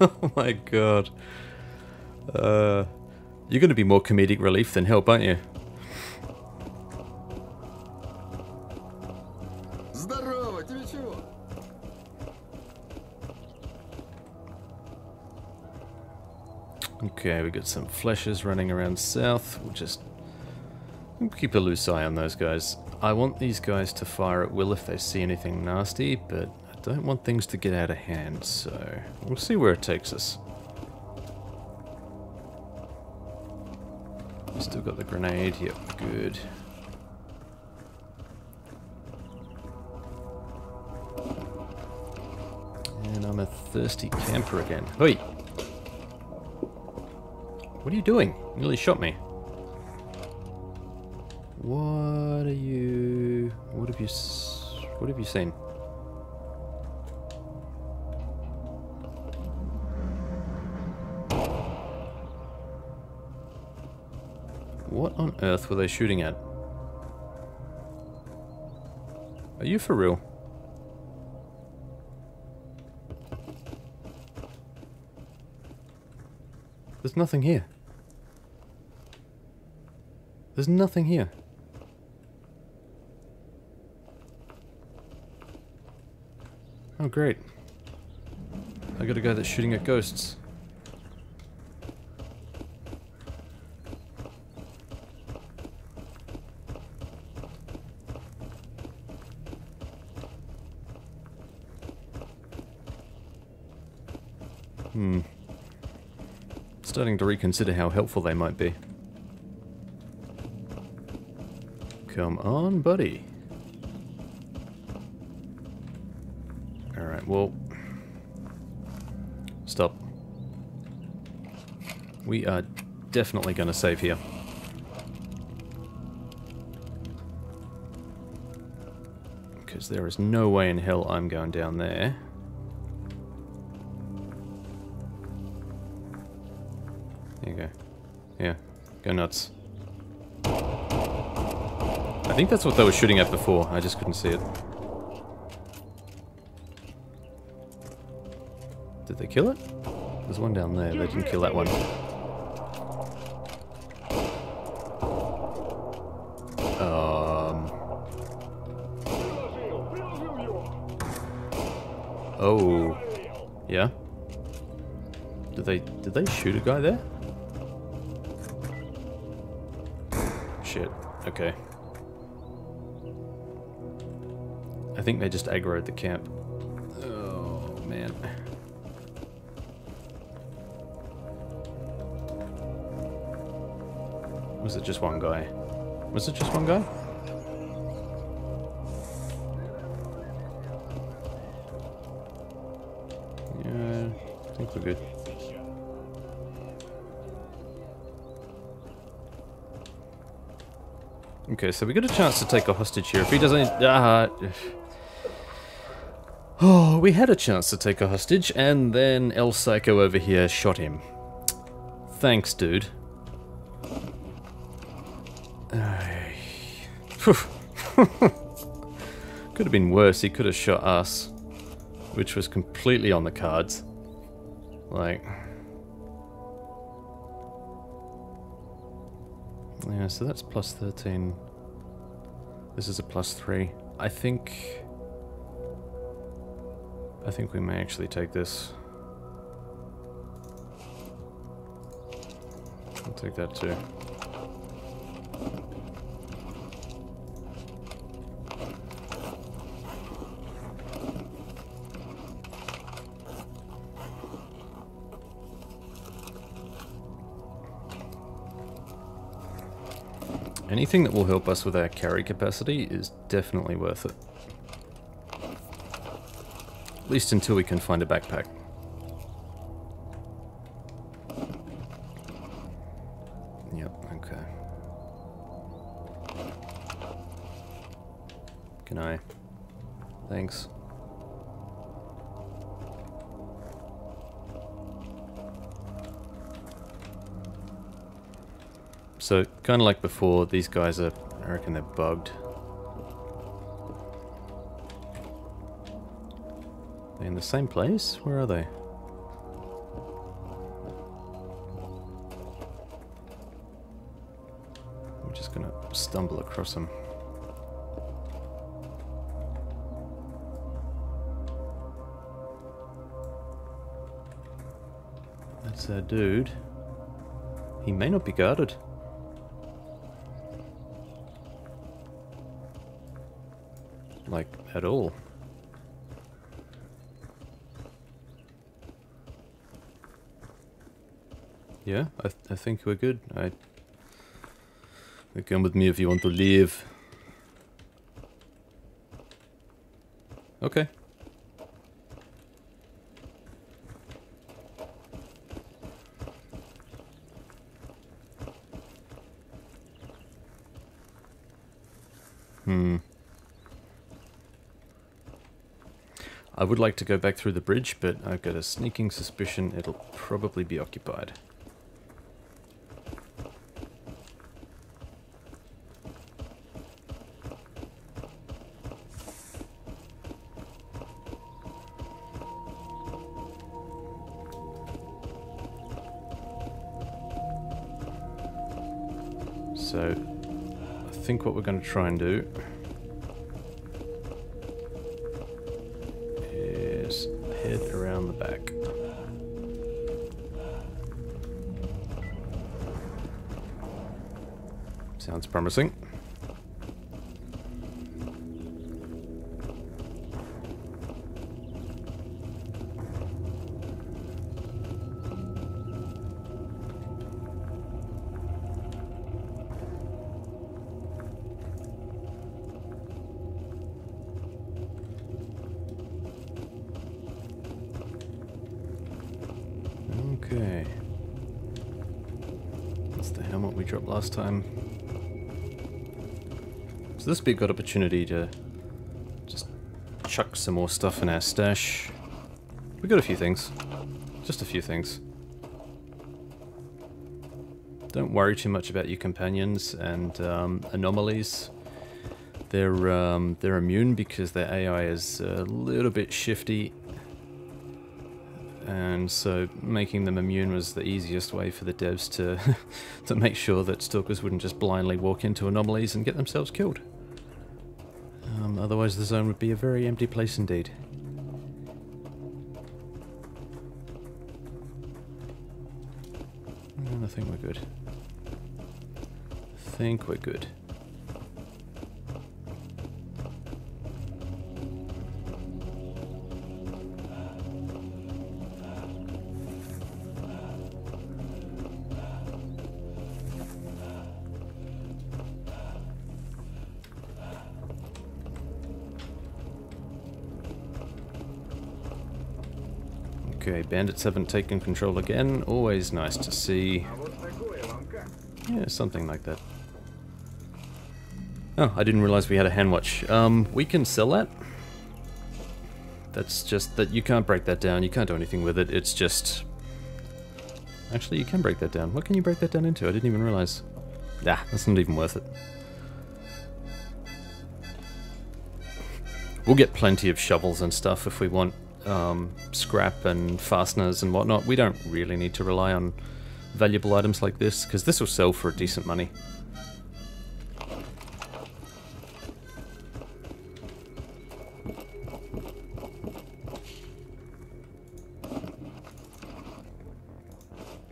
Oh my god. Uh, you're gonna be more comedic relief than help, aren't you? Okay, we got some fleshes running around south. We'll just keep a loose eye on those guys. I want these guys to fire at will if they see anything nasty, but I don't want things to get out of hand, so we'll see where it takes us. Still got the grenade, yep, good. And I'm a thirsty camper again. Oi! What are you doing? You nearly shot me. What are you... What have you... What have you seen? What on earth were they shooting at? Are you for real? There's nothing here. There's nothing here. Oh great. I got a guy that's shooting at ghosts. Hmm. Starting to reconsider how helpful they might be. Come on, buddy. Alright, well... Stop. We are definitely gonna save here. Because there is no way in hell I'm going down there. There you go. Yeah, go nuts. I think that's what they were shooting at before, I just couldn't see it. Did they kill it? There's one down there, they didn't kill that one. Um. Oh. Yeah? Did they, did they shoot a guy there? Shit. Okay. I think they just aggroed the camp. Oh, man. Was it just one guy? Was it just one guy? Yeah, I think we're good. Okay, so we got a chance to take a hostage here. If he doesn't... Ah... Oh, we had a chance to take a hostage, and then El Psycho over here shot him. Thanks, dude. Could have been worse, he could have shot us. Which was completely on the cards. Like... Yeah, so that's plus thirteen. This is a plus three. I think... I think we may actually take this. I'll take that too. Anything that will help us with our carry capacity is definitely worth it. At least until we can find a backpack. Yep, okay. Can I? Thanks. So, kind of like before, these guys are, I reckon they're bugged. They're in the same place? Where are they? I'm just gonna stumble across them. That's our dude. He may not be guarded. Like, at all. Yeah, I, th I think we're good. I... Come with me if you want to leave. Okay. Hmm. I would like to go back through the bridge, but I've got a sneaking suspicion it'll probably be occupied. So, I think what we're going to try and do is head around the back. Sounds promising. Okay. That's the helmet we dropped last time. So this big got opportunity to just chuck some more stuff in our stash. We got a few things. Just a few things. Don't worry too much about your companions and um, anomalies. They're, um, they're immune because their A I is a little bit shifty. And so making them immune was the easiest way for the devs to to make sure that stalkers wouldn't just blindly walk into anomalies and get themselves killed. Um, otherwise the zone would be a very empty place indeed. And I think we're good. I think we're good. Okay, bandits haven't taken control again. Always nice to see. Yeah, something like that. Oh, I didn't realize we had a hand watch. Um, we can sell that. That's just that you can't break that down. You can't do anything with it. It's just... Actually, you can break that down. What can you break that down into? I didn't even realize. Nah, that's not even worth it. We'll get plenty of shovels and stuff if we want. Um, scrap and fasteners and whatnot. We don't really need to rely on valuable items like this, because this will sell for a decent money.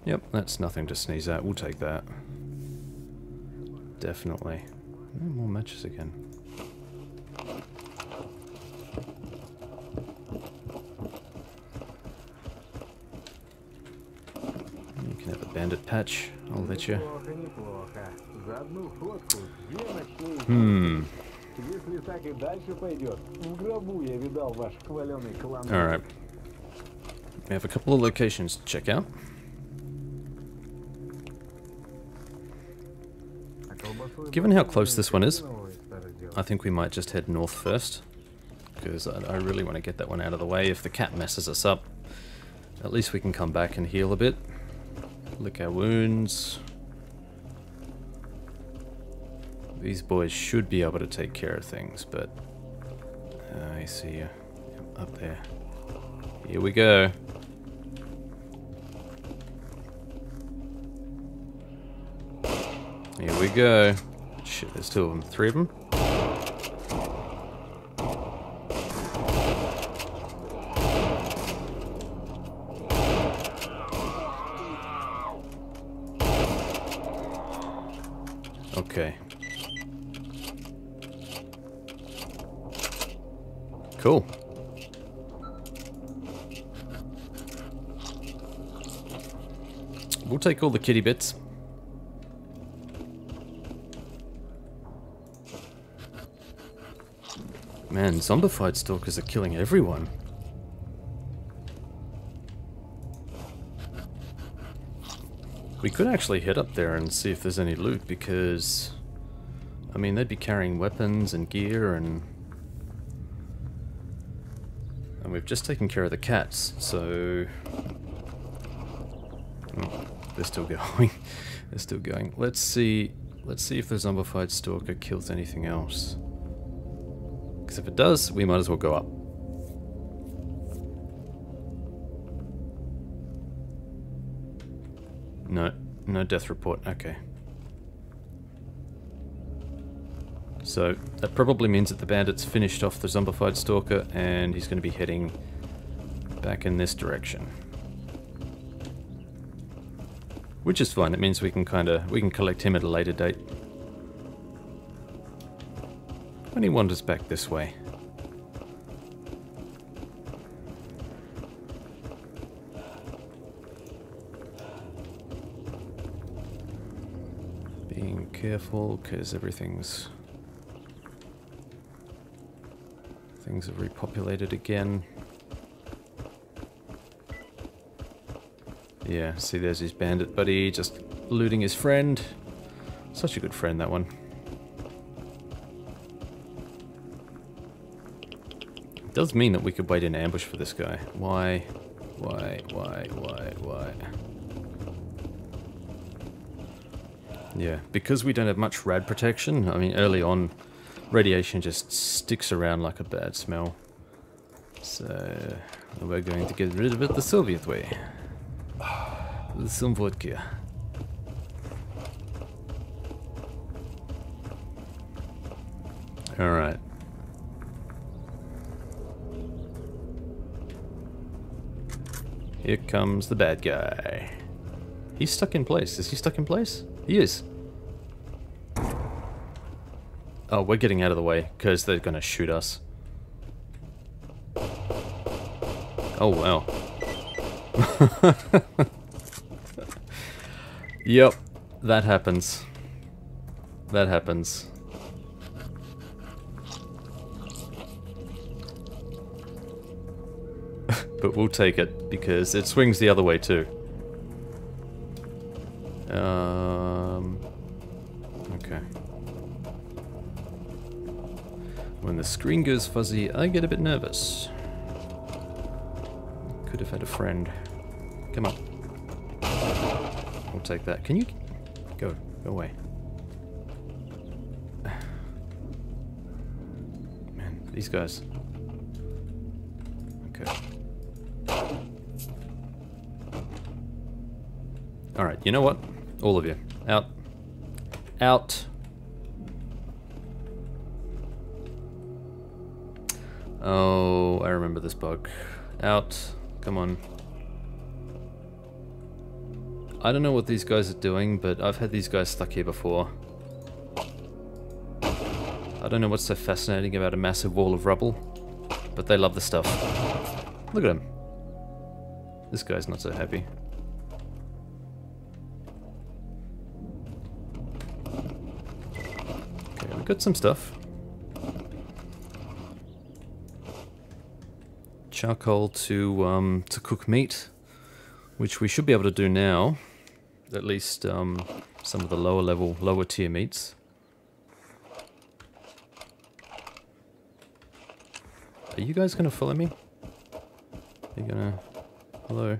Yep, that's nothing to sneeze at. We'll take that. Definitely. No more matches again. Bandit patch, I'll let you. Hmm. Alright. We have a couple of locations to check out. Given how close this one is, I think we might just head north first, because I, I really want to get that one out of the way. If the cat messes us up, at least we can come back and heal a bit. Lick our wounds. These boys should be able to take care of things, but... Uh, I see you. Up there. Here we go. Here we go. Shit, there's two of them. Three of them? Okay. Cool. We'll take all the kitty bits. Man, zombified stalkers are killing everyone. We could actually head up there and see if there's any loot, because... I mean, they'd be carrying weapons and gear and... And we've just taken care of the cats, so... Oh, they're still going. They're still going. Let's see... Let's see if the zombified stalker kills anything else. Because if it does, we might as well go up. No, no death report, okay. So, that probably means that the bandit's finished off the zombified stalker and he's going to be heading back in this direction. Which is fine, it means we can kind of, we can collect him at a later date. When he wanders back this way. Being careful, because everything's... Things are repopulated again. Yeah, see, there's his bandit buddy, just looting his friend. Such a good friend, that one. Does mean that we could wait in ambush for this guy. Why? Why? Why? Why? Why? Yeah, because we don't have much rad protection. I mean, early on, radiation just sticks around like a bad smell. So, we're going to get rid of it the Soviet way. With some vodka. Alright. Here comes the bad guy. He's stuck in place. Is he stuck in place? He is. Oh, we're getting out of the way, because they're going to shoot us. Oh, wow. Yep, that happens. That happens. But we'll take it, because it swings the other way too. Um, okay. When the screen goes fuzzy, I get a bit nervous. Could have had a friend. Come on. We'll take that. Can you... Go, go away. Man, these guys. Okay. Alright, you know what? All of you. Out. Out. Oh, I remember this bug. Out. Come on. I don't know what these guys are doing, but I've had these guys stuck here before. I don't know what's so fascinating about a massive wall of rubble, but they love the stuff. Look at him. This guy's not so happy. Got some stuff. Charcoal to um, to cook meat, which we should be able to do now. At least um, some of the lower level, lower tier meats. Are you guys gonna follow me? You're gonna... Hello.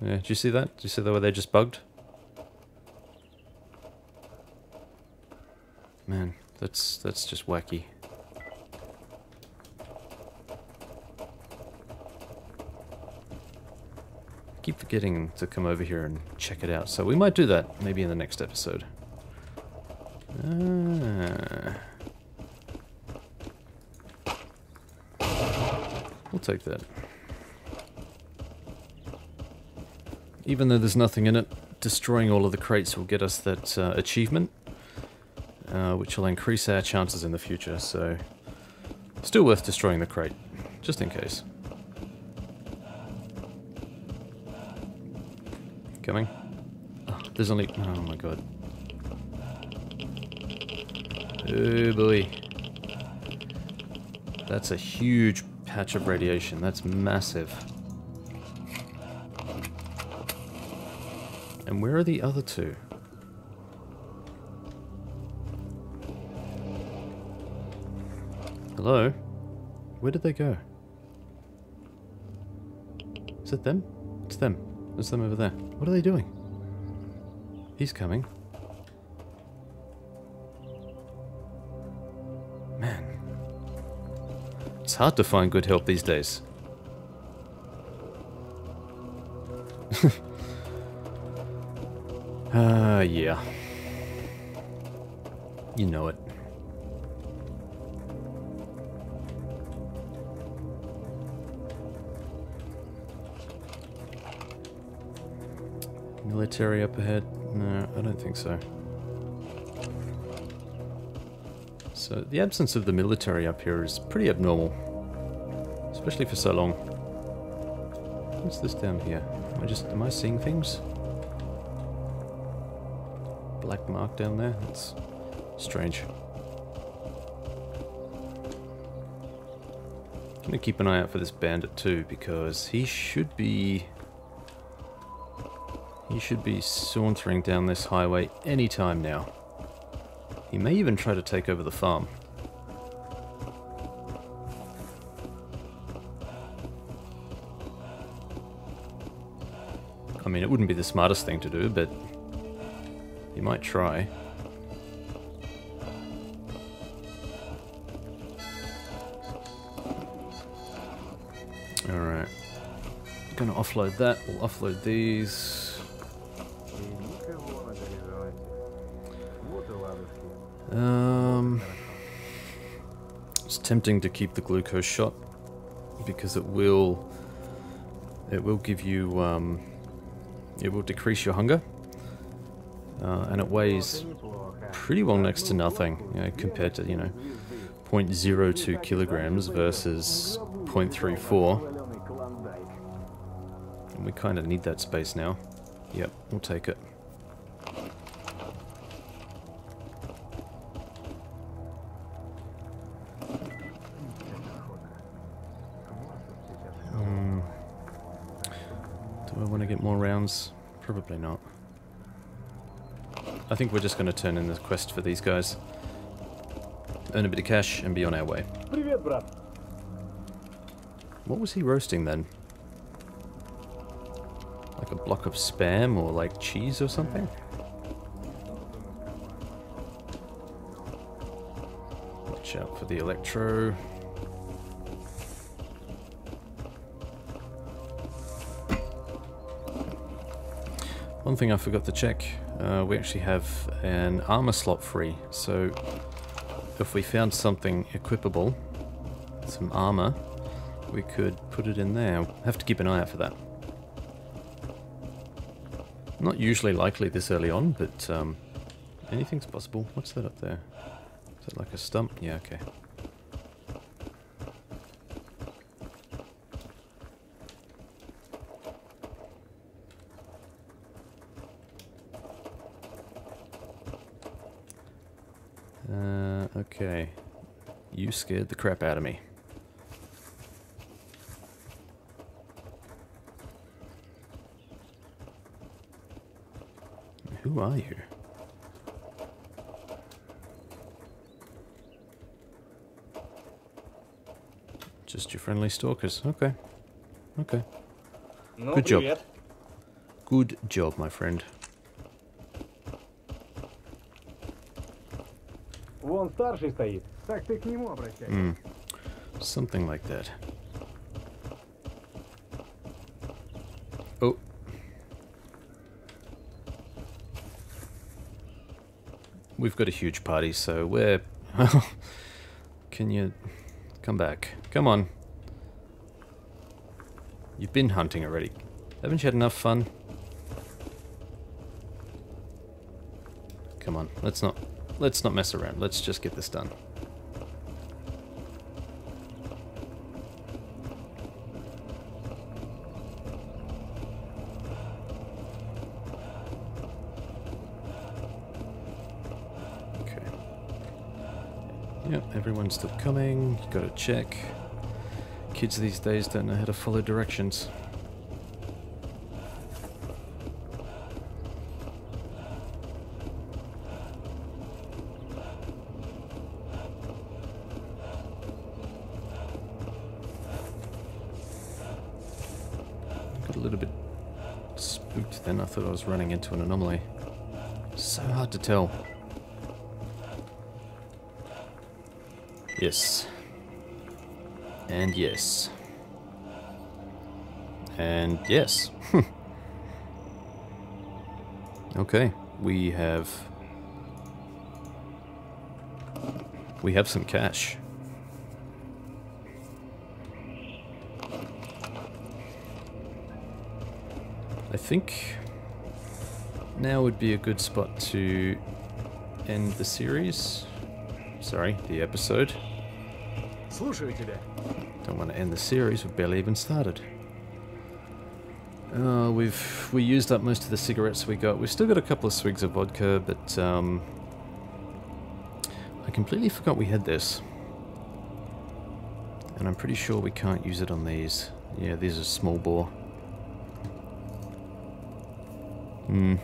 Yeah, do you see that? Do you see the way they just bugged? Man, that's that's just wacky. I keep forgetting to come over here and check it out, so we might do that maybe in the next episode. Ah. We'll take that. Even though there's nothing in it, destroying all of the crates will get us that uh, achievement, uh, which will increase our chances in the future, so still worth destroying the crate, just in case. Coming. Oh, there's only... oh my god. Oh boy. That's a huge patch of radiation. That's massive. And where are the other two? Hello? Where did they go? Is it them? It's them. It's them over there. What are they doing? He's coming. It's hard to find good help these days. Ah, uh, yeah. You know it. Military up ahead? No, I don't think so. So the absence of the military up here is pretty abnormal, especially for so long. What's this down here? Am I just am I seeing things? Black mark down there. That's strange. I'm gonna keep an eye out for this bandit too, because he should be he should be sauntering down this highway any time now. He may even try to take over the farm. I mean, it wouldn't be the smartest thing to do, but he might try. Alright. Gonna offload that. We'll offload these. Um, it's tempting to keep the glucose shot because it will it will give you um, it will decrease your hunger, uh, and it weighs pretty well next to nothing, you know, compared to, you know, zero point zero two kilograms versus zero point three four, and we kind of need that space now. Yep, we'll take it. Probably not. I think we're just going to turn in the quest for these guys, earn a bit of cash, and be on our way. What was he roasting then? Like a block of spam or like cheese or something? Watch out for the electro. One thing I forgot to check, uh, we actually have an armor slot free, so if we found something equipable, some armor, we could put it in there. We'll have to keep an eye out for that. Not usually likely this early on, but um, anything's possible. What's that up there? Is that like a stump? Yeah, okay. Uh, okay. You scared the crap out of me. Who are you? Just your friendly stalkers. Okay. Okay. No, good job. Yet. Good job, my friend. Mm. Something like that. Oh. We've got a huge party, so we're... Can you... Come back. Come on. You've been hunting already. Haven't you had enough fun? Come on. Let's not... Let's not mess around. Let's just get this done. Okay. Yep, everyone's still coming. You gotta check. Kids these days don't know how to follow directions. I was running into an anomaly. So hard to tell. Yes. And yes. And yes. Okay, we have... We have some cash. I think... Now would be a good spot to end the series. Sorry, the episode. Don't want to end the series, we've barely even started. Uh, we've we used up most of the cigarettes we got. We've still got a couple of swigs of vodka, but um, I completely forgot we had this. And I'm pretty sure we can't use it on these. Yeah, these are small bore. Hmm.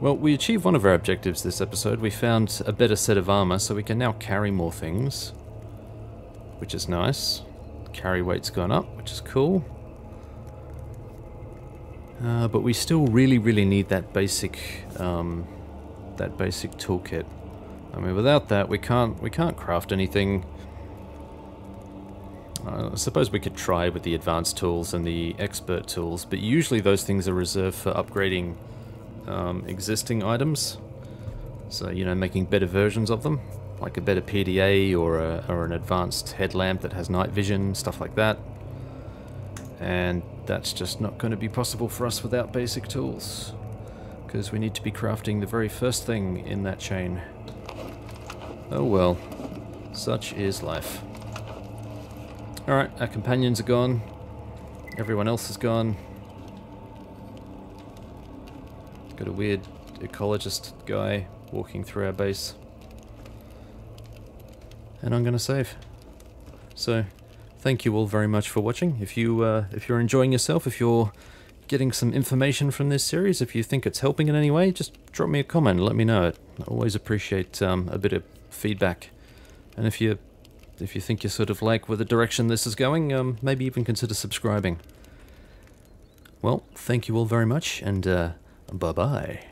Well, we achieved one of our objectives this episode. We found a better set of armor, so we can now carry more things, which is nice. The carry weight's gone up, which is cool. Uh, but we still really, really need that basic, um, that basic toolkit. I mean, without that, we can't, we can't craft anything. I suppose we could try with the advanced tools and the expert tools, but usually those things are reserved for upgrading. Um, existing items, so you know, making better versions of them, like a better P D A or a, or an advanced headlamp that has night vision, stuff like that. And that's just not going to be possible for us without basic tools, because we need to be crafting the very first thing in that chain. Oh well, such is life. All right, our companions are gone. Everyone else is gone. Got a weird ecologist guy walking through our base. And I'm gonna save. So, thank you all very much for watching. If, you, uh, if you're enjoying yourself, if you're getting some information from this series, if you think it's helping in any way, just drop me a comment and let me know. I always appreciate um, a bit of feedback. And if you, if you think you sort of like where the direction this is going, um, maybe even consider subscribing. Well, thank you all very much, and... Uh, Bye-bye.